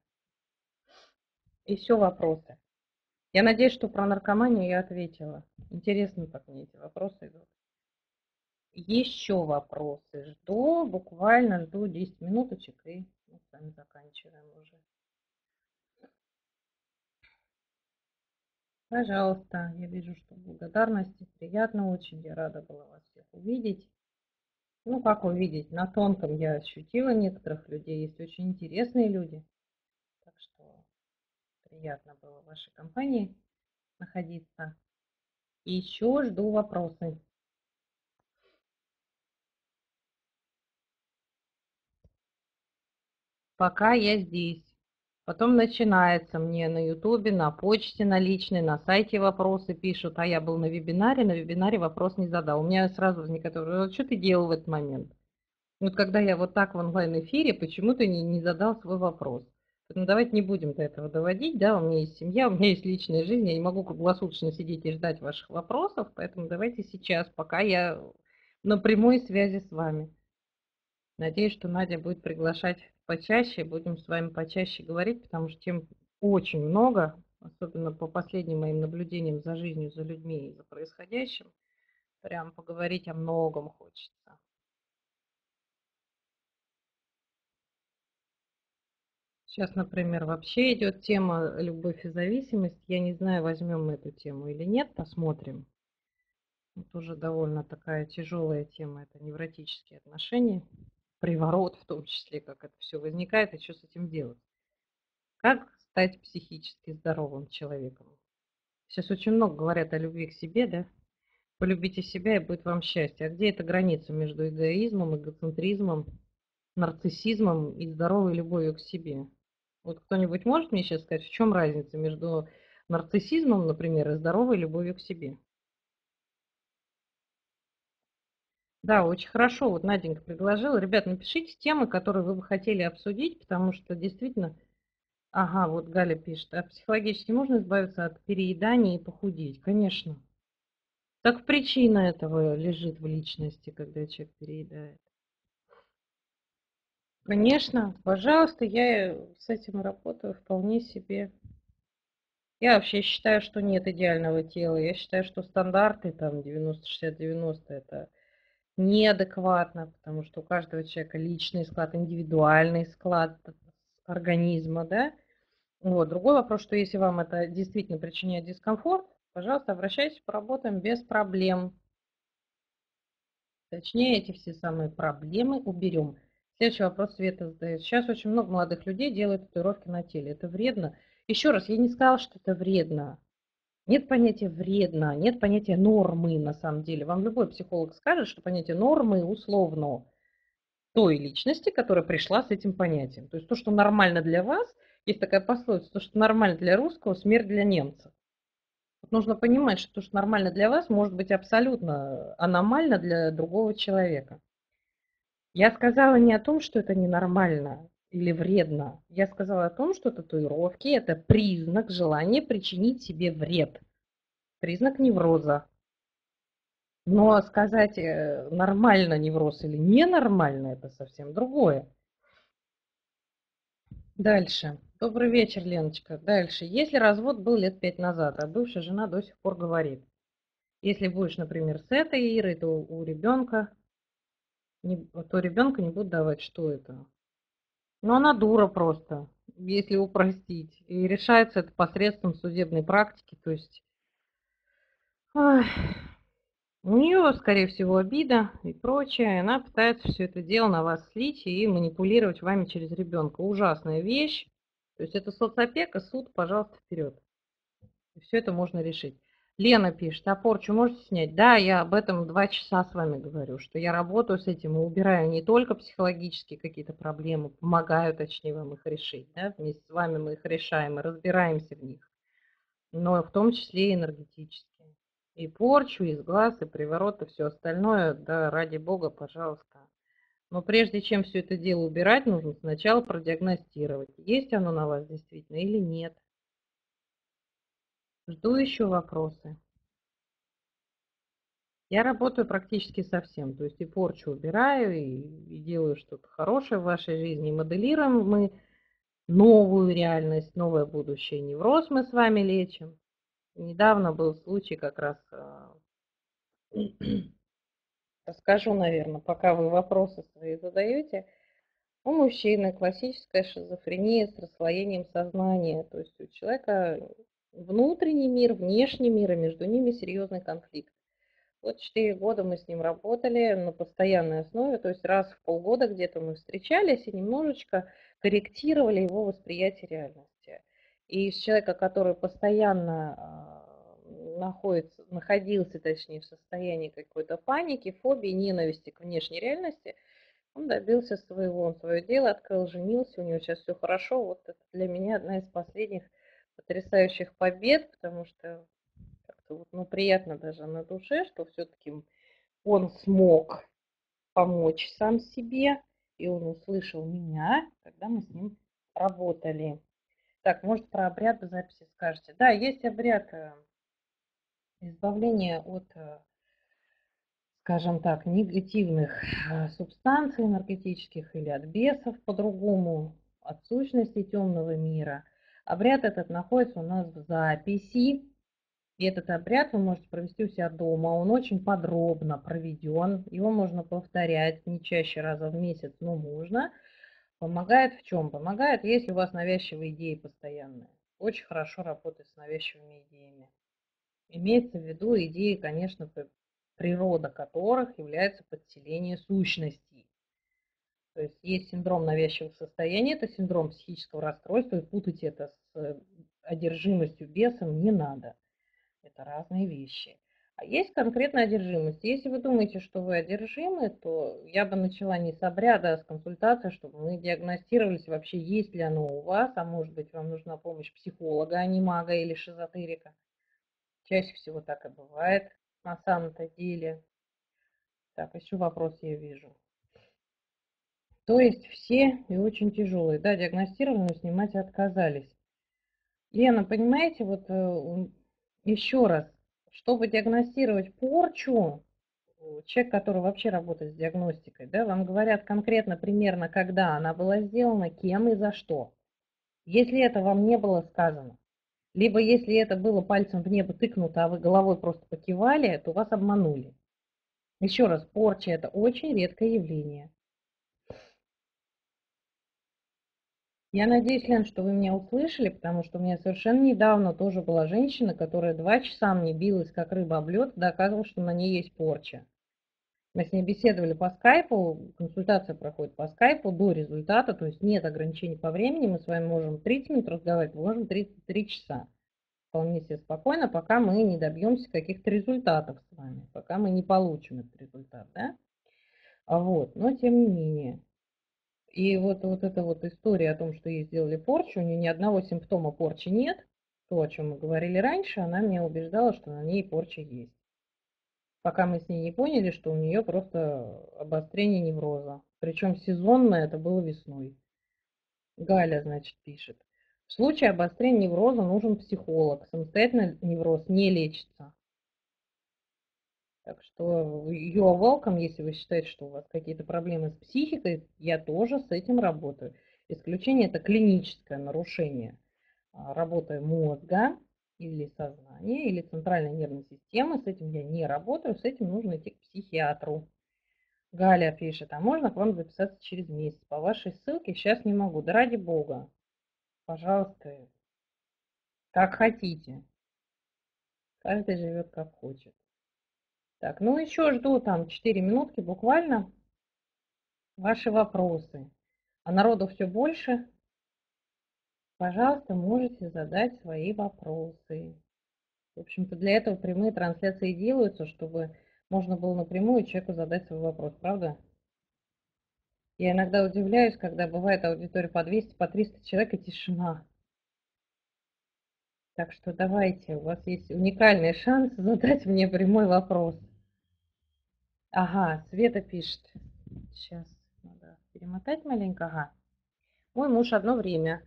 И все вопросы. Я надеюсь, что про наркоманию я ответила. Интересно, как мне эти вопросы идут. Еще вопросы. Жду, буквально жду десять минуточек и мы с вами заканчиваем уже. Пожалуйста, я вижу, что благодарности. Приятно очень, я рада была вас всех увидеть. Ну, как увидеть, на тонком я ощутила некоторых людей, есть очень интересные люди. Так что приятно было в вашей компании находиться. И еще жду вопросы. Пока я здесь. Потом начинается мне на ютубе, на почте, на личной, на сайте вопросы пишут. А я был на вебинаре, на вебинаре вопрос не задал. У меня сразу возникает вопрос, что ты делал в этот момент? Вот когда я вот так в онлайн-эфире, почему ты не, не задал свой вопрос? Поэтому давайте не будем до этого доводить. Да, у меня есть семья, у меня есть личная жизнь, я не могу круглосуточно сидеть и ждать ваших вопросов. Поэтому давайте сейчас, пока я на прямой связи с вами. Надеюсь, что Надя будет приглашать почаще, будем с вами почаще говорить, потому что тем очень много, особенно по последним моим наблюдениям за жизнью, за людьми и за происходящим, прям поговорить о многом хочется. Сейчас, например, вообще идет тема «Любовь и зависимость». Я не знаю, возьмем мы эту тему или нет, посмотрим. Это уже довольно такая тяжелая тема, это невротические отношения. Приворот в том числе, как это все возникает, и что с этим делать. Как стать психически здоровым человеком? Сейчас очень много говорят о любви к себе, да? Полюбите себя, и будет вам счастье. А где эта граница между эгоизмом, эгоцентризмом, нарциссизмом и здоровой любовью к себе? Вот кто-нибудь может мне сейчас сказать, в чем разница между нарциссизмом, например, и здоровой любовью к себе? Да, очень хорошо. Вот Наденька предложила. Ребят, напишите темы, которые вы бы хотели обсудить, потому что действительно... Ага, вот Галя пишет. А психологически можно избавиться от переедания и похудеть? Конечно. Так причина этого лежит в личности, когда человек переедает. Конечно, пожалуйста, я с этим работаю вполне себе. Я вообще считаю, что нет идеального тела. Я считаю, что стандарты там девяносто шестьдесят девяносто это неадекватно, потому что у каждого человека личный склад, индивидуальный склад организма, да. Вот. Другой вопрос, что если вам это действительно причиняет дискомфорт, пожалуйста, обращайтесь, поработаем без проблем. Точнее, эти все самые проблемы уберем. Следующий вопрос Света задает. Сейчас очень много молодых людей делают татуировки на теле. Это вредно? Еще раз, я не сказала, что это вредно. Нет понятия вредно, нет понятия нормы на самом деле. Вам любой психолог скажет, что понятие нормы условно той личности, которая пришла с этим понятием. То есть то, что нормально для вас, есть такая пословица, то, что нормально для русского, смерть для немца. Вот нужно понимать, что то, что нормально для вас, может быть абсолютно аномально для другого человека. Я сказала не о том, что это ненормально или вредно. Я сказала о том, что татуировки – это признак желания причинить себе вред. Признак невроза. Но сказать нормально невроз или ненормально – это совсем другое. Дальше. Добрый вечер, Леночка. Дальше. Если развод был лет пять назад, а бывшая жена до сих пор говорит, если будешь, например, с этой Ирой, то у ребенка... то ребенка не будут давать, что это. Но она дура просто, если упростить. И решается это посредством судебной практики. То есть ой, у нее, скорее всего, обида и прочее. И она пытается все это дело на вас слить и манипулировать вами через ребенка. Ужасная вещь. То есть это соцопека, суд, пожалуйста, вперед. И все это можно решить. Лена пишет, а порчу можете снять? Да, я об этом два часа с вами говорю, что я работаю с этим и убираю не только психологические какие-то проблемы, помогаю, точнее, вам их решить. Да? Вместе с вами мы их решаем и разбираемся в них, но в том числе и энергетические. И порчу, и сглаз, и приворот, и все остальное, да, ради бога, пожалуйста. Но прежде чем все это дело убирать, нужно сначала продиагностировать, есть оно на вас действительно или нет. Жду еще вопросы. Я работаю практически со всем. То есть и порчу убираю, и, и делаю что-то хорошее в вашей жизни. И моделируем мы новую реальность, новое будущее. Невроз мы с вами лечим. Недавно был случай как раз... Расскажу, наверное, пока вы вопросы свои задаете. У мужчины классическая шизофрения с расслоением сознания. То есть у человека... Внутренний мир, внешний мир, и между ними серьезный конфликт. Вот четыре года мы с ним работали на постоянной основе, то есть раз в полгода где-то мы встречались и немножечко корректировали его восприятие реальности. И из человека, который постоянно находится, находился, точнее, в состоянии какой-то паники, фобии, ненависти к внешней реальности, он добился своего, он свое дело открыл, женился, у него сейчас все хорошо. Вот это для меня одна из последних потрясающих побед, потому что как-то вот, ну, приятно даже на душе, что все-таки он смог помочь сам себе, и он услышал меня, когда мы с ним работали. Так, может, про обряд в записи скажете? Да, есть обряд избавления от, скажем так, негативных субстанций энергетических или от бесов по-другому, от сущности темного мира. Обряд этот находится у нас в записи, и этот обряд вы можете провести у себя дома, он очень подробно проведен, его можно повторять не чаще раза в месяц, но можно. Помогает в чем? Помогает, если у вас навязчивые идеи постоянные. Очень хорошо работает с навязчивыми идеями. Имеется в виду идеи, конечно, природа которых является подселение сущностей. То есть есть синдром навязчивых состояний, это синдром психического расстройства, и путать это с одержимостью бесом не надо. Это разные вещи. А есть конкретная одержимость. Если вы думаете, что вы одержимы, то я бы начала не с обряда, а с консультации, чтобы мы диагностировались вообще, есть ли оно у вас, а может быть вам нужна помощь психолога, а не мага или шизотерика. Чаще всего так и бывает на самом-то деле. Так, еще вопрос я вижу. То есть все и очень тяжелые, да, диагностированную снимать отказались. Лена, понимаете, вот еще раз, чтобы диагностировать порчу, человек, который вообще работает с диагностикой, да, вам говорят конкретно примерно, когда она была сделана, кем и за что. Если это вам не было сказано, либо если это было пальцем в небо тыкнуто, а вы головой просто покивали, то вас обманули. Еще раз, порча – это очень редкое явление. Я надеюсь, Лен, что вы меня услышали, потому что у меня совершенно недавно тоже была женщина, которая два часа мне билась, как рыба об лед, когда оказывалось, что на ней есть порча. Мы с ней беседовали по скайпу, консультация проходит по скайпу до результата, то есть нет ограничений по времени, мы с вами можем тридцать минут разговаривать, мы можем тридцать три часа. Вполне себе спокойно, пока мы не добьемся каких-то результатов с вами, пока мы не получим этот результат, да? Вот, но тем не менее. И вот, вот эта вот история о том, что ей сделали порчу, у нее ни одного симптома порчи нет, то, о чем мы говорили раньше, она меня убеждала, что на ней порча есть. Пока мы с ней не поняли, что у нее просто обострение невроза. Причем сезонно это было весной. Галя, значит, пишет. В случае обострения невроза нужен психолог. Самостоятельно невроз не лечится. Так что you are welcome, если вы считаете, что у вас какие-то проблемы с психикой, я тоже с этим работаю. Исключение – это клиническое нарушение работы мозга, или сознание, или центральной нервной системы. С этим я не работаю, с этим нужно идти к психиатру. Галя пишет, а можно к вам записаться через месяц? По вашей ссылке сейчас не могу. Да ради бога. Пожалуйста, как хотите. Каждый живет как хочет. Так, ну еще жду там четыре минутки буквально. Ваши вопросы. А народу все больше. Пожалуйста, можете задать свои вопросы. В общем-то, для этого прямые трансляции делаются, чтобы можно было напрямую человеку задать свой вопрос, правда? Я иногда удивляюсь, когда бывает аудитория по двести, по триста человек и тишина. Так что давайте, у вас есть уникальный шанс задать мне прямой вопрос. Ага, Света пишет. Сейчас надо перемотать маленько. Ага. Мой муж одно время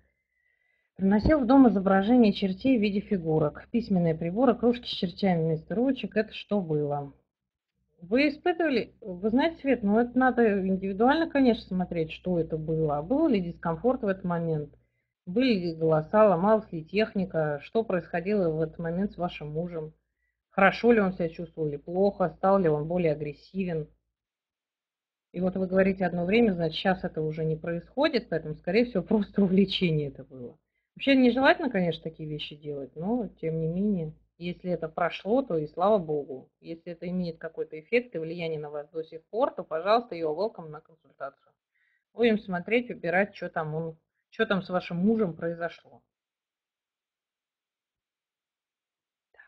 приносил в дом изображение чертей в виде фигурок. Письменные приборы, кружки с чертями вместо ручек. Это что было? Вы испытывали... Вы знаете, Свет, ну это надо индивидуально, конечно, смотреть, что это было. Был ли дискомфорт в этот момент? Были ли голоса, ломалась ли техника? Что происходило в этот момент с вашим мужем? Хорошо ли он себя чувствовал или плохо? Стал ли он более агрессивен? И вот вы говорите одно время, значит, сейчас это уже не происходит, поэтому, скорее всего, просто увлечение это было. Вообще нежелательно, конечно, такие вещи делать, но, тем не менее, если это прошло, то и слава богу. Если это имеет какой-то эффект и влияние на вас до сих пор, то, пожалуйста, ее welcome на консультацию. Будем смотреть, убирать, что там, он, что там с вашим мужем произошло. Так.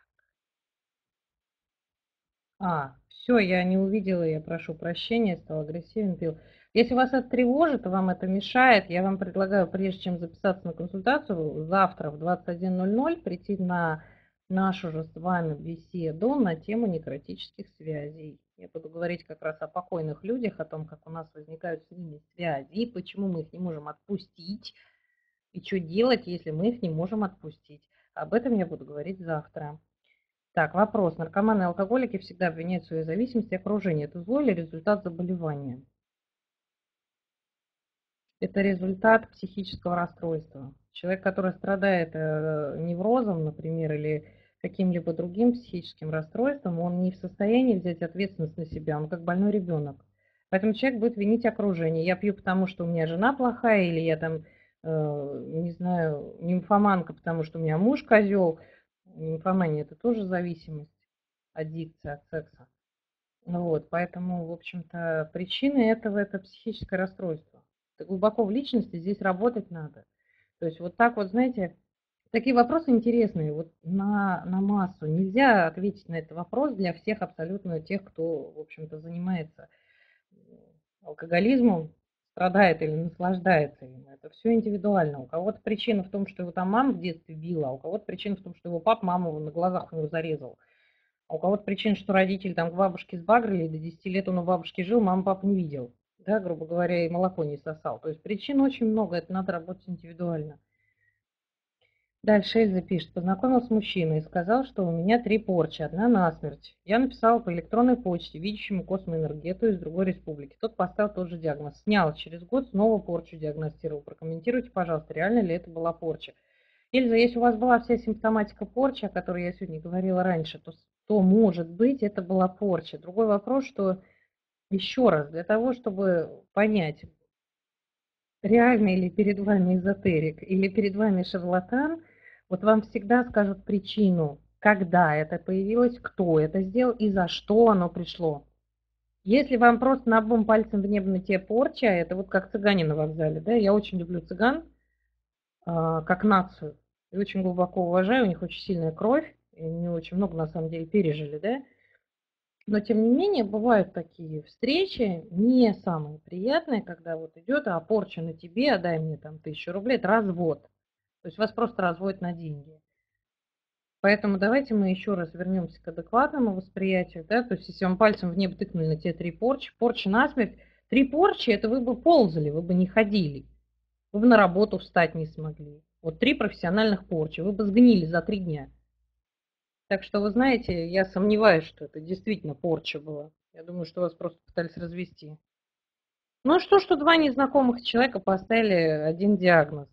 А, все, я не увидела, я прошу прощения, стал агрессивен, пил. Если вас это тревожит, вам это мешает, я вам предлагаю, прежде чем записаться на консультацию, завтра в двадцать один ноль ноль прийти на нашу же с вами беседу на тему некротических связей. Я буду говорить как раз о покойных людях, о том, как у нас возникают с ними связи, почему мы их не можем отпустить и что делать, если мы их не можем отпустить. Об этом я буду говорить завтра. Так, вопрос. Наркоманы и алкоголики всегда обвиняют в своей зависимости окружение. Это зло или результат заболевания? Это результат психического расстройства. Человек, который страдает неврозом, например, или каким-либо другим психическим расстройством, он не в состоянии взять ответственность на себя, он как больной ребенок. Поэтому человек будет винить окружение. Я пью, потому что у меня жена плохая, или я там, не знаю, нимфоманка, потому что у меня муж козел. Нимфомания – это тоже зависимость, аддикция от секса. Вот, поэтому, в общем-то, причина этого – это психическое расстройство. Глубоко в личности здесь работать надо. То есть вот так вот, знаете, такие вопросы интересные вот на, на массу. Нельзя ответить на этот вопрос для всех абсолютно тех, кто, в общем-то, занимается алкоголизмом, страдает или наслаждается им. Это все индивидуально. У кого-то причина в том, что его там мама в детстве била, а у кого-то причина в том, что его папа маму на глазах у него зарезал. А у кого-то причина, что родители там к бабушке сбагрили, до десяти лет он у бабушки жил, мама папа не видел. Да, грубо говоря, и молоко не сосал. То есть причин очень много, это надо работать индивидуально. Дальше Эльза пишет. Познакомилась с мужчиной и сказал, что у меня три порчи, одна насмерть. Я написала по электронной почте, видящему космоэнергету из другой республики. Тот поставил тот же диагноз. Снял. Через год снова порчу диагностировал. Прокомментируйте, пожалуйста, реально ли это была порча. Эльза, если у вас была вся симптоматика порчи, о которой я сегодня говорила раньше, то, то может быть, это была порча. Другой вопрос, что еще раз, для того, чтобы понять, реально ли перед вами эзотерик или перед вами шарлатан, вот вам всегда скажут причину, когда это появилось, кто это сделал и за что оно пришло. Если вам просто на обум пальцем в небо на те порча, это вот как цыгане на вокзале, да, я очень люблю цыган э, как нацию, и очень глубоко уважаю, у них очень сильная кровь, и они очень много на самом деле пережили, да. Но, тем не менее, бывают такие встречи, не самые приятные, когда вот идет, а порча на тебе, а дай мне там тысячу рублей, это развод. То есть вас просто разводят на деньги. Поэтому давайте мы еще раз вернемся к адекватному восприятию. Да? То есть если вам пальцем в небо тыкнули на те три порчи, порча насмерть, три порчи, это вы бы ползали, вы бы не ходили, вы бы на работу встать не смогли. Вот три профессиональных порчи, вы бы сгнили за три дня. Так что, вы знаете, я сомневаюсь, что это действительно порча была. Я думаю, что вас просто пытались развести. Ну что, что два незнакомых человека поставили один диагноз.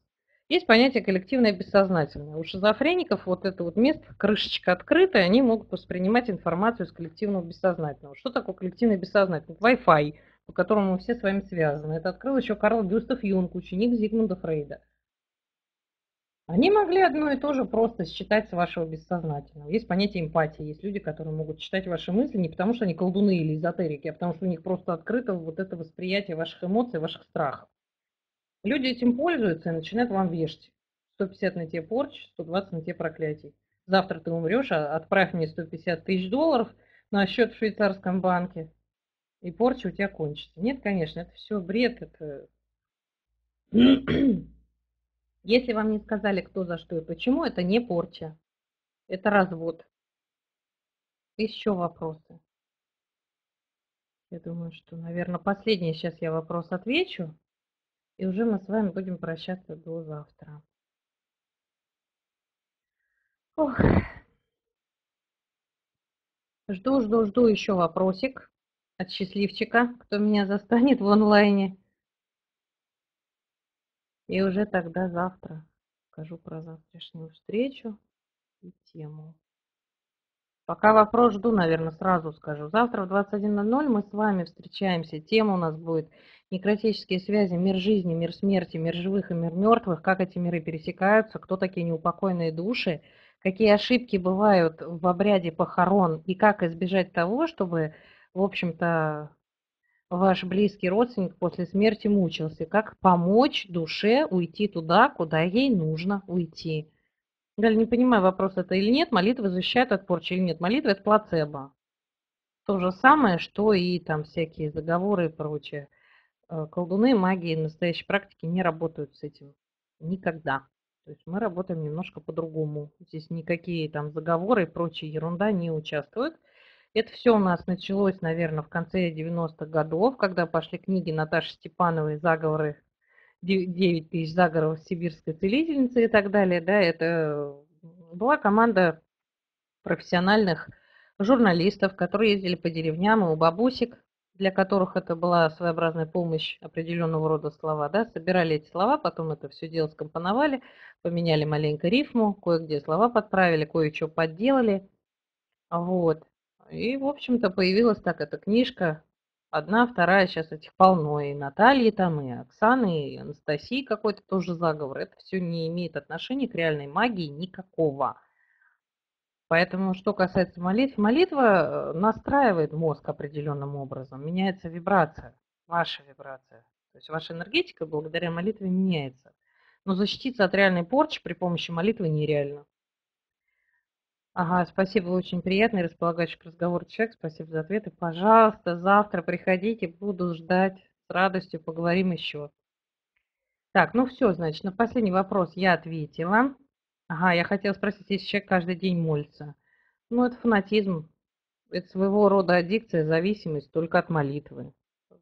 Есть понятие коллективное бессознательное. У шизофреников вот это вот место, крышечка открытая, они могут воспринимать информацию из коллективного бессознательного. Что такое коллективное бессознательное? Вай-фай, по которому мы все с вами связаны. Это открыл еще Карл Густав Юнг, ученик Зигмунда Фрейда. Они могли одно и то же просто считать с вашего бессознательного. Есть понятие эмпатии, есть люди, которые могут читать ваши мысли не потому, что они колдуны или эзотерики, а потому, что у них просто открыто вот это восприятие ваших эмоций, ваших страхов. Люди этим пользуются и начинают вам вешать. сто пятьдесят на те порчи, сто двадцать на те проклятий. Завтра ты умрешь, отправь мне сто пятьдесят тысяч долларов на счет в швейцарском банке, и порча у тебя кончится. Нет, конечно, это все бред, это... Если вам не сказали, кто, за что и почему, это не порча. Это развод. Еще вопросы. Я думаю, что, наверное, последний сейчас я вопрос отвечу. И уже мы с вами будем прощаться до завтра. Ох. Жду, жду, жду еще вопросик от счастливчика, кто меня застанет в онлайне. И уже тогда завтра скажу про завтрашнюю встречу и тему. Пока вопрос жду, наверное, сразу скажу. Завтра в двадцать один ноль ноль мы с вами встречаемся. Тема у нас будет некротические связи, мир жизни, мир смерти, мир живых и мир мертвых. Как эти миры пересекаются, кто такие неупокойные души, какие ошибки бывают в обряде похорон и как избежать того, чтобы, в общем-то, ваш близкий родственник после смерти мучился. Как помочь душе уйти туда, куда ей нужно уйти. Галь, не понимаю, вопрос это или нет. Молитва защищает от порчи или нет. Молитва – это плацебо. То же самое, что и там всякие заговоры и прочее. Колдуны, магии, настоящие практики не работают с этим никогда. То есть мы работаем немножко по-другому. Здесь никакие там заговоры и прочая ерунда не участвуют. Это все у нас началось, наверное, в конце девяностых годов, когда пошли книги Наташи Степановой «Заговоры», девять тысяч заговоров сибирской целительницы и так далее. Да, это была команда профессиональных журналистов, которые ездили по деревням и у бабусек, для которых это была своеобразная помощь, определенного рода слова. Да, собирали эти слова, потом это все дело скомпоновали, поменяли маленько рифму, кое-где слова подправили, кое-что подделали. Вот. И, в общем-то, появилась так эта книжка. Одна, вторая, сейчас этих полно. И Натальи там, и Оксаны, и Анастасии какой-то тоже заговор. Это все не имеет отношения к реальной магии никакого. Поэтому, что касается молитв, молитва настраивает мозг определенным образом. Меняется вибрация, ваша вибрация. То есть ваша энергетика благодаря молитве меняется. Но защититься от реальной порчи при помощи молитвы нереально. Ага, спасибо, вы очень приятный, располагающий к разговору человек, спасибо за ответы. Пожалуйста, завтра приходите, буду ждать, с радостью поговорим еще. Так, ну все, значит, на последний вопрос я ответила. Ага, я хотела спросить, если человек каждый день молится. Ну, это фанатизм, это своего рода аддикция, зависимость только от молитвы,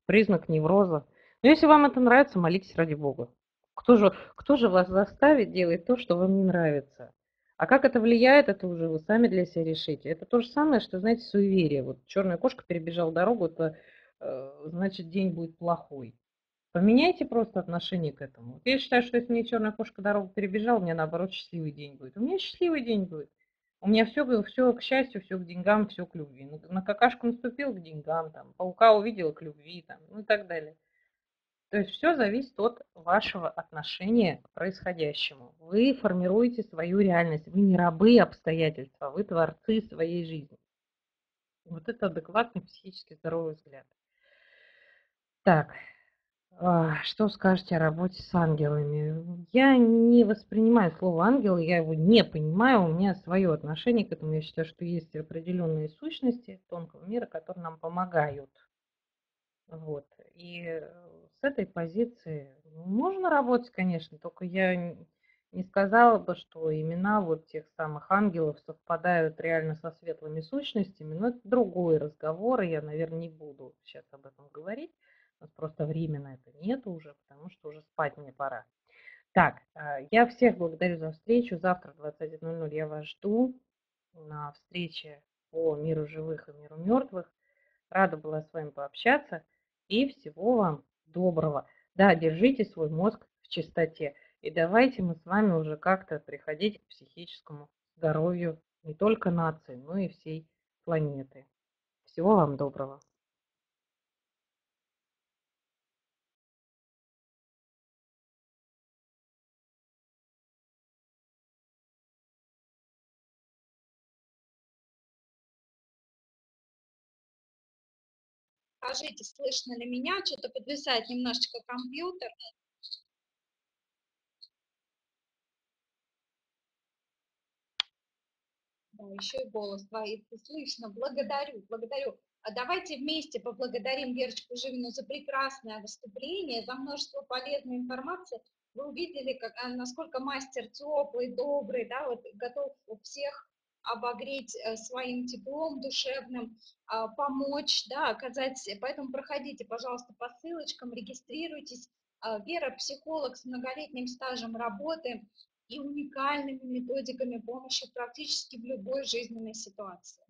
признак невроза. Но если вам это нравится, молитесь ради Бога. Кто же, кто же вас заставит делать то, что вам не нравится? А как это влияет, это уже вы сами для себя решите. Это то же самое, что, знаете, суеверие. Вот черная кошка перебежала дорогу, это значит день будет плохой. Поменяйте просто отношение к этому. Я считаю, что если мне черная кошка дорогу перебежала, у меня наоборот счастливый день будет. У меня счастливый день будет. У меня все, все к счастью, все к деньгам, все к любви. На какашку наступил — к деньгам, там, паука увидел — к любви, там, ну и так далее. То есть все зависит от вашего отношения к происходящему. Вы формируете свою реальность. Вы не рабы обстоятельства, вы творцы своей жизни. Вот это адекватный психически здоровый взгляд. Так. Что скажете о работе с ангелами? Я не воспринимаю слово ангел, я его не понимаю, у меня свое отношение к этому. Я считаю, что есть определенные сущности тонкого мира, которые нам помогают. Вот. И с этой позиции можно работать, конечно, только я не сказала бы, что имена вот тех самых ангелов совпадают реально со светлыми сущностями, но это другой разговор, и я, наверное, не буду сейчас об этом говорить. Просто времени на это нет уже, потому что уже спать мне пора. Так, я всех благодарю за встречу. Завтра в двадцать один ноль ноль я вас жду на встрече по миру живых и миру мертвых. Рада была с вами пообщаться. И всего вам доброго. Да, держите свой мозг в чистоте. И давайте мы с вами уже как-то приходить к психическому здоровью не только нации, но и всей планеты. Всего вам доброго. Скажите, слышно ли меня? Что-то подвисает немножечко компьютер. Да, еще и голос твой слышно. Благодарю, благодарю. А давайте вместе поблагодарим Верочку Живину за прекрасное выступление, за множество полезной информации. Вы увидели, как, насколько мастер теплый, добрый, да, вот готов у всех обогреть своим теплом душевным, помочь, да, оказать. Поэтому проходите, пожалуйста, по ссылочкам, регистрируйтесь. Вера – психолог с многолетним стажем работы и уникальными методиками помощи практически в любой жизненной ситуации.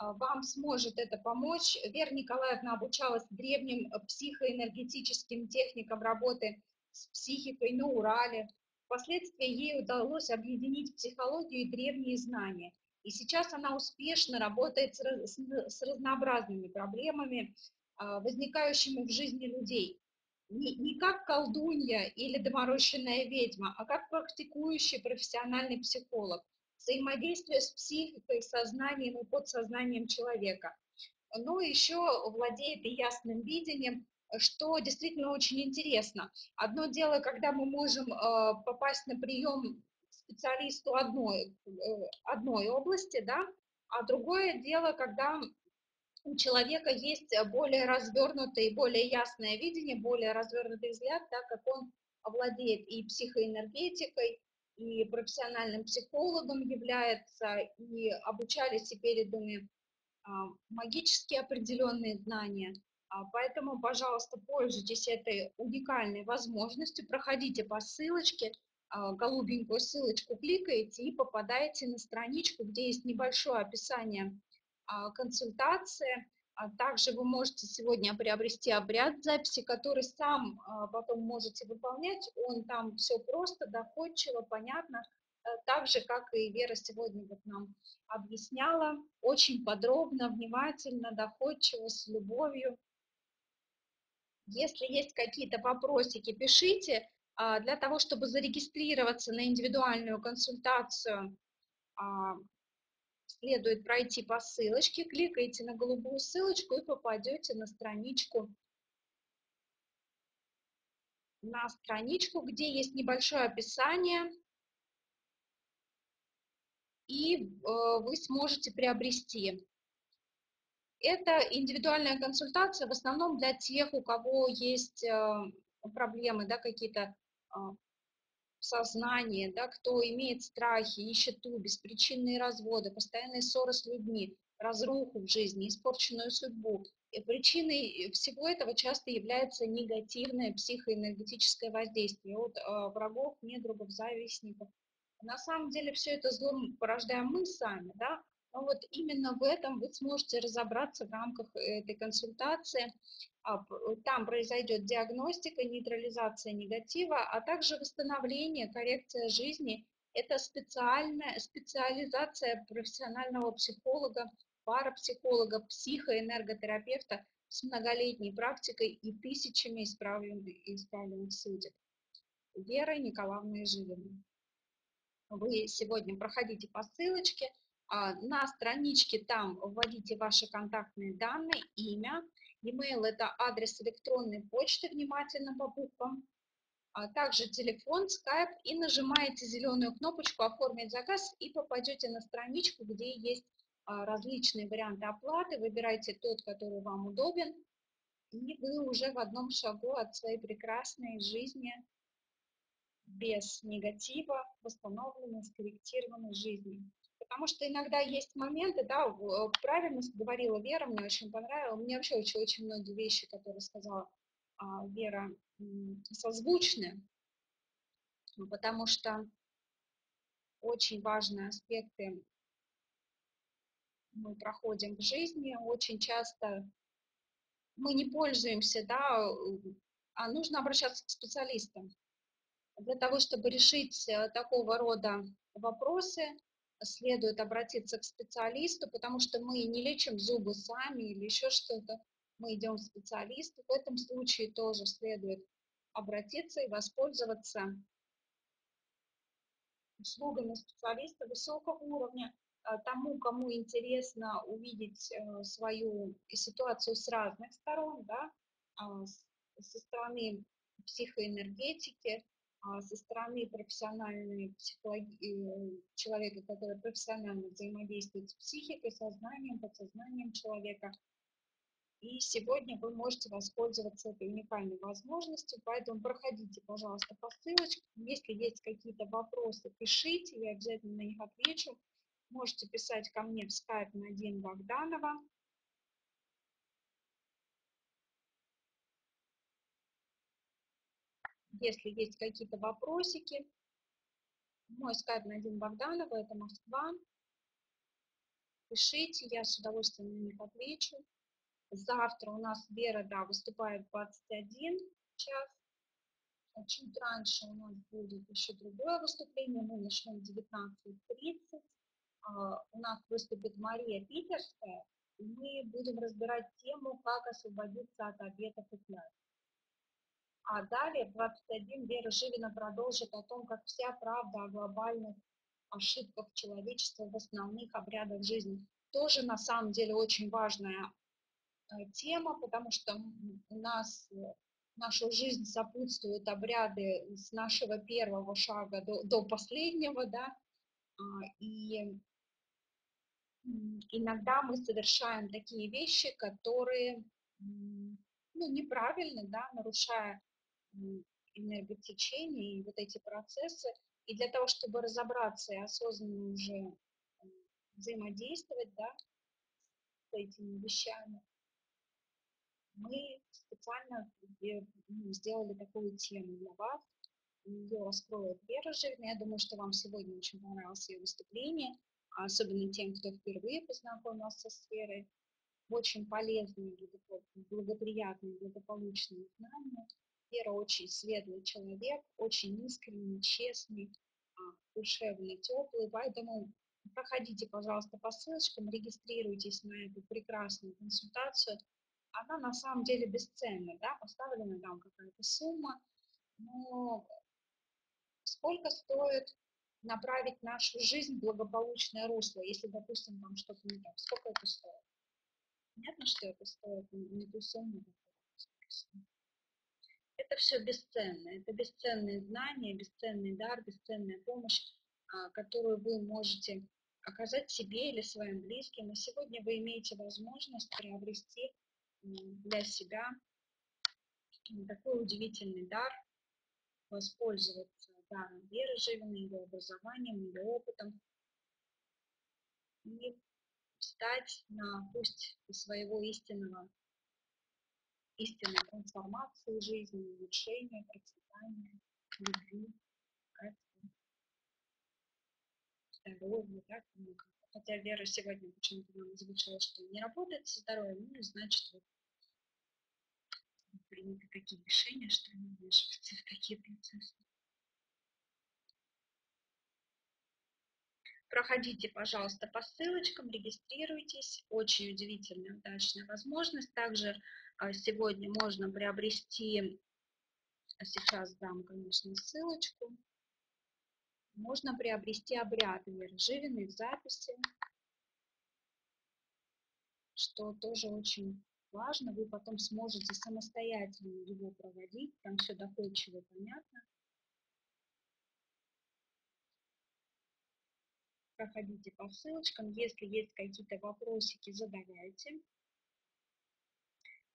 Вам сможет это помочь. Вера Николаевна обучалась древним психоэнергетическим техникам работы с психикой на Урале. Впоследствии ей удалось объединить психологию и древние знания. И сейчас она успешно работает с разнообразными проблемами, возникающими в жизни людей. Не как колдунья или доморощенная ведьма, а как практикующий профессиональный психолог. Взаимодействие с психикой, сознанием и подсознанием человека. Но еще владеет и ясным видением, что действительно очень интересно. Одно дело, когда мы можем попасть на прием к специалисту одной, одной области, да, а другое дело, когда у человека есть более развернутое, более ясное видение, более развернутый взгляд, так как он владеет и психоэнергетикой, и профессиональным психологом является, и обучались и переданы магически определенные знания. Поэтому, пожалуйста, пользуйтесь этой уникальной возможностью, проходите по ссылочке, голубенькую ссылочку кликаете и попадаете на страничку, где есть небольшое описание консультации. Также вы можете сегодня приобрести обряд записи, который сам потом можете выполнять. Он там все просто, доходчиво, понятно. Так же, как и Вера сегодня вот нам объясняла, очень подробно, внимательно, доходчиво, с любовью. Если есть какие-то вопросики, пишите. Для того, чтобы зарегистрироваться на индивидуальную консультацию, следует пройти по ссылочке, кликайте на голубую ссылочку и попадете на страничку, на страничку, где есть небольшое описание, и вы сможете приобрести. Это индивидуальная консультация в основном для тех, у кого есть проблемы, да, какие-то в сознании, да, кто имеет страхи, нищету, беспричинные разводы, постоянные ссоры с людьми, разруху в жизни, испорченную судьбу. Причиной всего этого часто является негативное психоэнергетическое воздействие от врагов, недругов, завистников. На самом деле все это зло порождаем мы сами, да? Но вот именно в этом вы сможете разобраться в рамках этой консультации. Там произойдет диагностика, нейтрализация негатива, а также восстановление, коррекция жизни. Это специальная специализация профессионального психолога, парапсихолога, психоэнерготерапевта с многолетней практикой и тысячами исправленных судеб. Вера Николаевна Живина. Вы сегодня проходите по ссылочке. На страничке там вводите ваши контактные данные, имя, e-mail – это адрес электронной почты, внимательно по буквам, а также телефон, скайп, и нажимаете зеленую кнопочку «Оформить заказ» и попадете на страничку, где есть различные варианты оплаты, выбирайте тот, который вам удобен, и вы уже в одном шагу от своей прекрасной жизни без негатива, восстановленной, скорректированной жизни. Потому что иногда есть моменты, да, правильно говорила Вера, мне очень понравилось, мне вообще очень, очень многие вещи, которые сказала а, Вера, созвучны, потому что очень важные аспекты мы проходим в жизни, очень часто мы не пользуемся, да, а нужно обращаться к специалистам для того, чтобы решить такого рода вопросы. Следует обратиться к специалисту, потому что мы не лечим зубы сами или еще что-то, мы идем к специалисту. В этом случае тоже следует обратиться и воспользоваться услугами специалиста высокого уровня. Тому, кому интересно увидеть свою ситуацию с разных сторон, да, со стороны психоэнергетики, со стороны профессиональной психологии, человека, который профессионально взаимодействует с психикой, сознанием, подсознанием человека. И сегодня вы можете воспользоваться этой уникальной возможностью, поэтому проходите, пожалуйста, по ссылочке. Если есть какие-то вопросы, пишите, я обязательно на них отвечу. Можете писать ко мне в скайп Надежда Богданова. Если есть какие-то вопросики, мой скайп Надин Богданова, это Москва. Пишите, я с удовольствием на них отвечу. Завтра у нас Вера, да, выступает в двадцать один час. Чуть раньше у нас будет еще другое выступление, мы начнем в девятнадцать тридцать. У нас выступит Мария Питерская, и мы будем разбирать тему, как освободиться от обетов и клятв. А далее в двадцать один Вера Живина продолжит о том, как вся правда о глобальных ошибках человечества в основных обрядах жизни. Тоже на самом деле очень важная тема, потому что у нас нашу жизнь сопутствуют обряды с нашего первого шага до, до последнего, да, и иногда мы совершаем такие вещи, которые, ну, неправильно, да, нарушая энерготечение и вот эти процессы. И для того, чтобы разобраться и осознанно уже взаимодействовать, да, с этими вещами, мы специально сделали такую тему для вас. Ее раскроет Вера Живина. Я думаю, что вам сегодня очень понравилось ее выступление, особенно тем, кто впервые познакомился с Верой. Очень полезные, благоприятные, благополучные знания. Вера очень светлый человек, очень искренний, честный, душевный, теплый. Поэтому проходите, пожалуйста, по ссылочкам, регистрируйтесь на эту прекрасную консультацию. Она на самом деле бесценна, да, поставлена там какая-то сумма, но сколько стоит направить нашу жизнь в благополучное русло, если, допустим, там что-то не так, сколько это стоит? Понятно, что это стоит не ту сумму. Это все бесценно. Это бесценные знания, бесценный дар, бесценная помощь, которую вы можете оказать себе или своим близким. И сегодня вы имеете возможность приобрести для себя такой удивительный дар, воспользоваться даром Веры Живиной, ее образованием, ее опытом. И встать на путь своего истинного истинной трансформации жизни, улучшения, процветания, любви, качества, здоровья, да, много. Хотя Вера сегодня почему-то нам озвучила, что не работает со здоровьем, ну, значит, вот, приняты такие решения, что не вмешиваются в такие процессы. Проходите, пожалуйста, по ссылочкам, регистрируйтесь. Очень удивительная, удачная возможность. Также сегодня можно приобрести, сейчас дам, конечно, ссылочку, можно приобрести обряд Веры Живиной в записи, что тоже очень важно. Вы потом сможете самостоятельно его проводить, там все доходчиво понятно. Проходите по ссылочкам. Если есть какие-то вопросики, задавайте.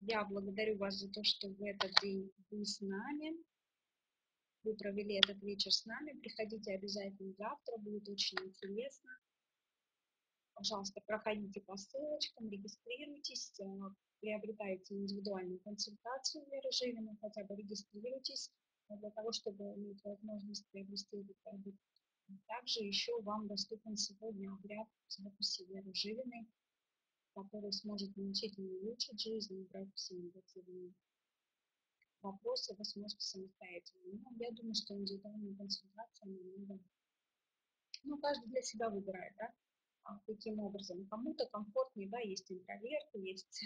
Я благодарю вас за то, что в этот день вы с нами. Вы провели этот вечер с нами. Приходите обязательно завтра, будет очень интересно. Пожалуйста, проходите по ссылочкам, регистрируйтесь, приобретайте индивидуальную консультацию Веры Живиной, хотя бы регистрируйтесь для того, чтобы иметь возможность приобрести этот продукт. Также еще вам доступен сегодня обряд записи Веры Живиной, который сможет значительно улучшить жизнь и убрать все негативные вопросы, вы сможете самостоятельно. Но я думаю, что индивидуальная консультация намного... Ну, каждый для себя выбирает, да, а каким образом. Кому-то комфортнее, да, есть интроверты, есть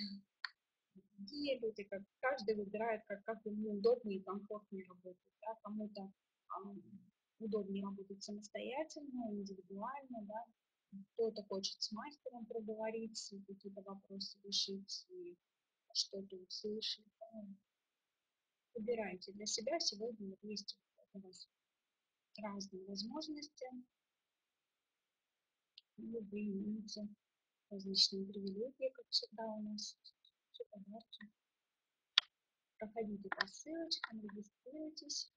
другие люди, как... каждый выбирает, как, как ему удобнее и комфортнее работать, да, кому-то... удобнее работать самостоятельно, индивидуально, да. Кто-то хочет с мастером проговорить, какие-то вопросы решить, что-то услышать. Выбирайте для себя. Сегодня вот есть у вас разные возможности. Вы имеете различные привилегии, как всегда у нас. Все подарки. Проходите по ссылочкам, регистрируйтесь.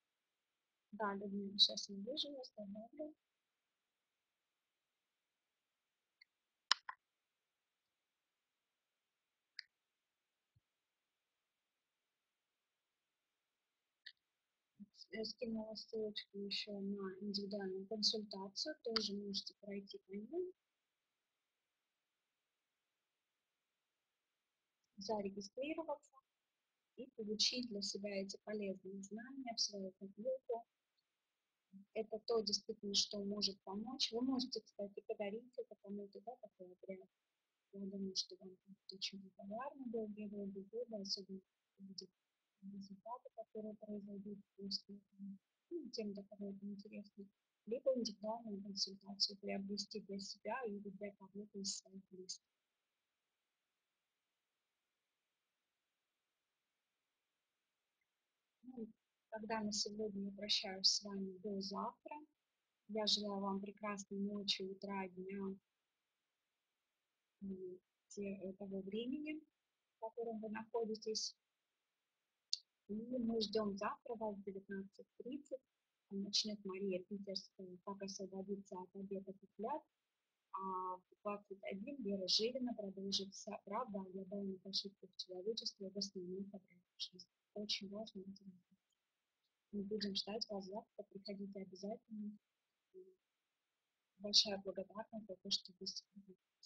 Да, Людмила, сейчас не вижу, я остановлю. Я скинула ссылочку еще на индивидуальную консультацию, тоже можете пройти по ней. Зарегистрироваться и получить для себя эти полезные знания в свою копилку. Это то, действительно, что может помочь. Вы можете, кстати, подарить это кому-то, да, такой обряд. Я думаю, что вам будет очень благодарны долгие долгие годы, особенно будет результаты, которые произойдут после, ну, тем, для кого это интересно. Либо индивидуальную консультацию приобрести для себя или для кого-то из своих близких. Тогда на сегодня я прощаюсь с вами до завтра. Я желаю вам прекрасной ночи, утра, дня и того времени, в котором вы находитесь. И мы ждем завтра вас в девятнадцать тридцать. Начнет Мария Питерская, как освободиться от обета и клятв. А в двадцать один Вера Живина продолжится правда о глобальных ошибках человечества в основном погрешности. Очень важно. Мы будем ждать вас завтра, приходите обязательно. Большая благодарность за то, что вы сегодня.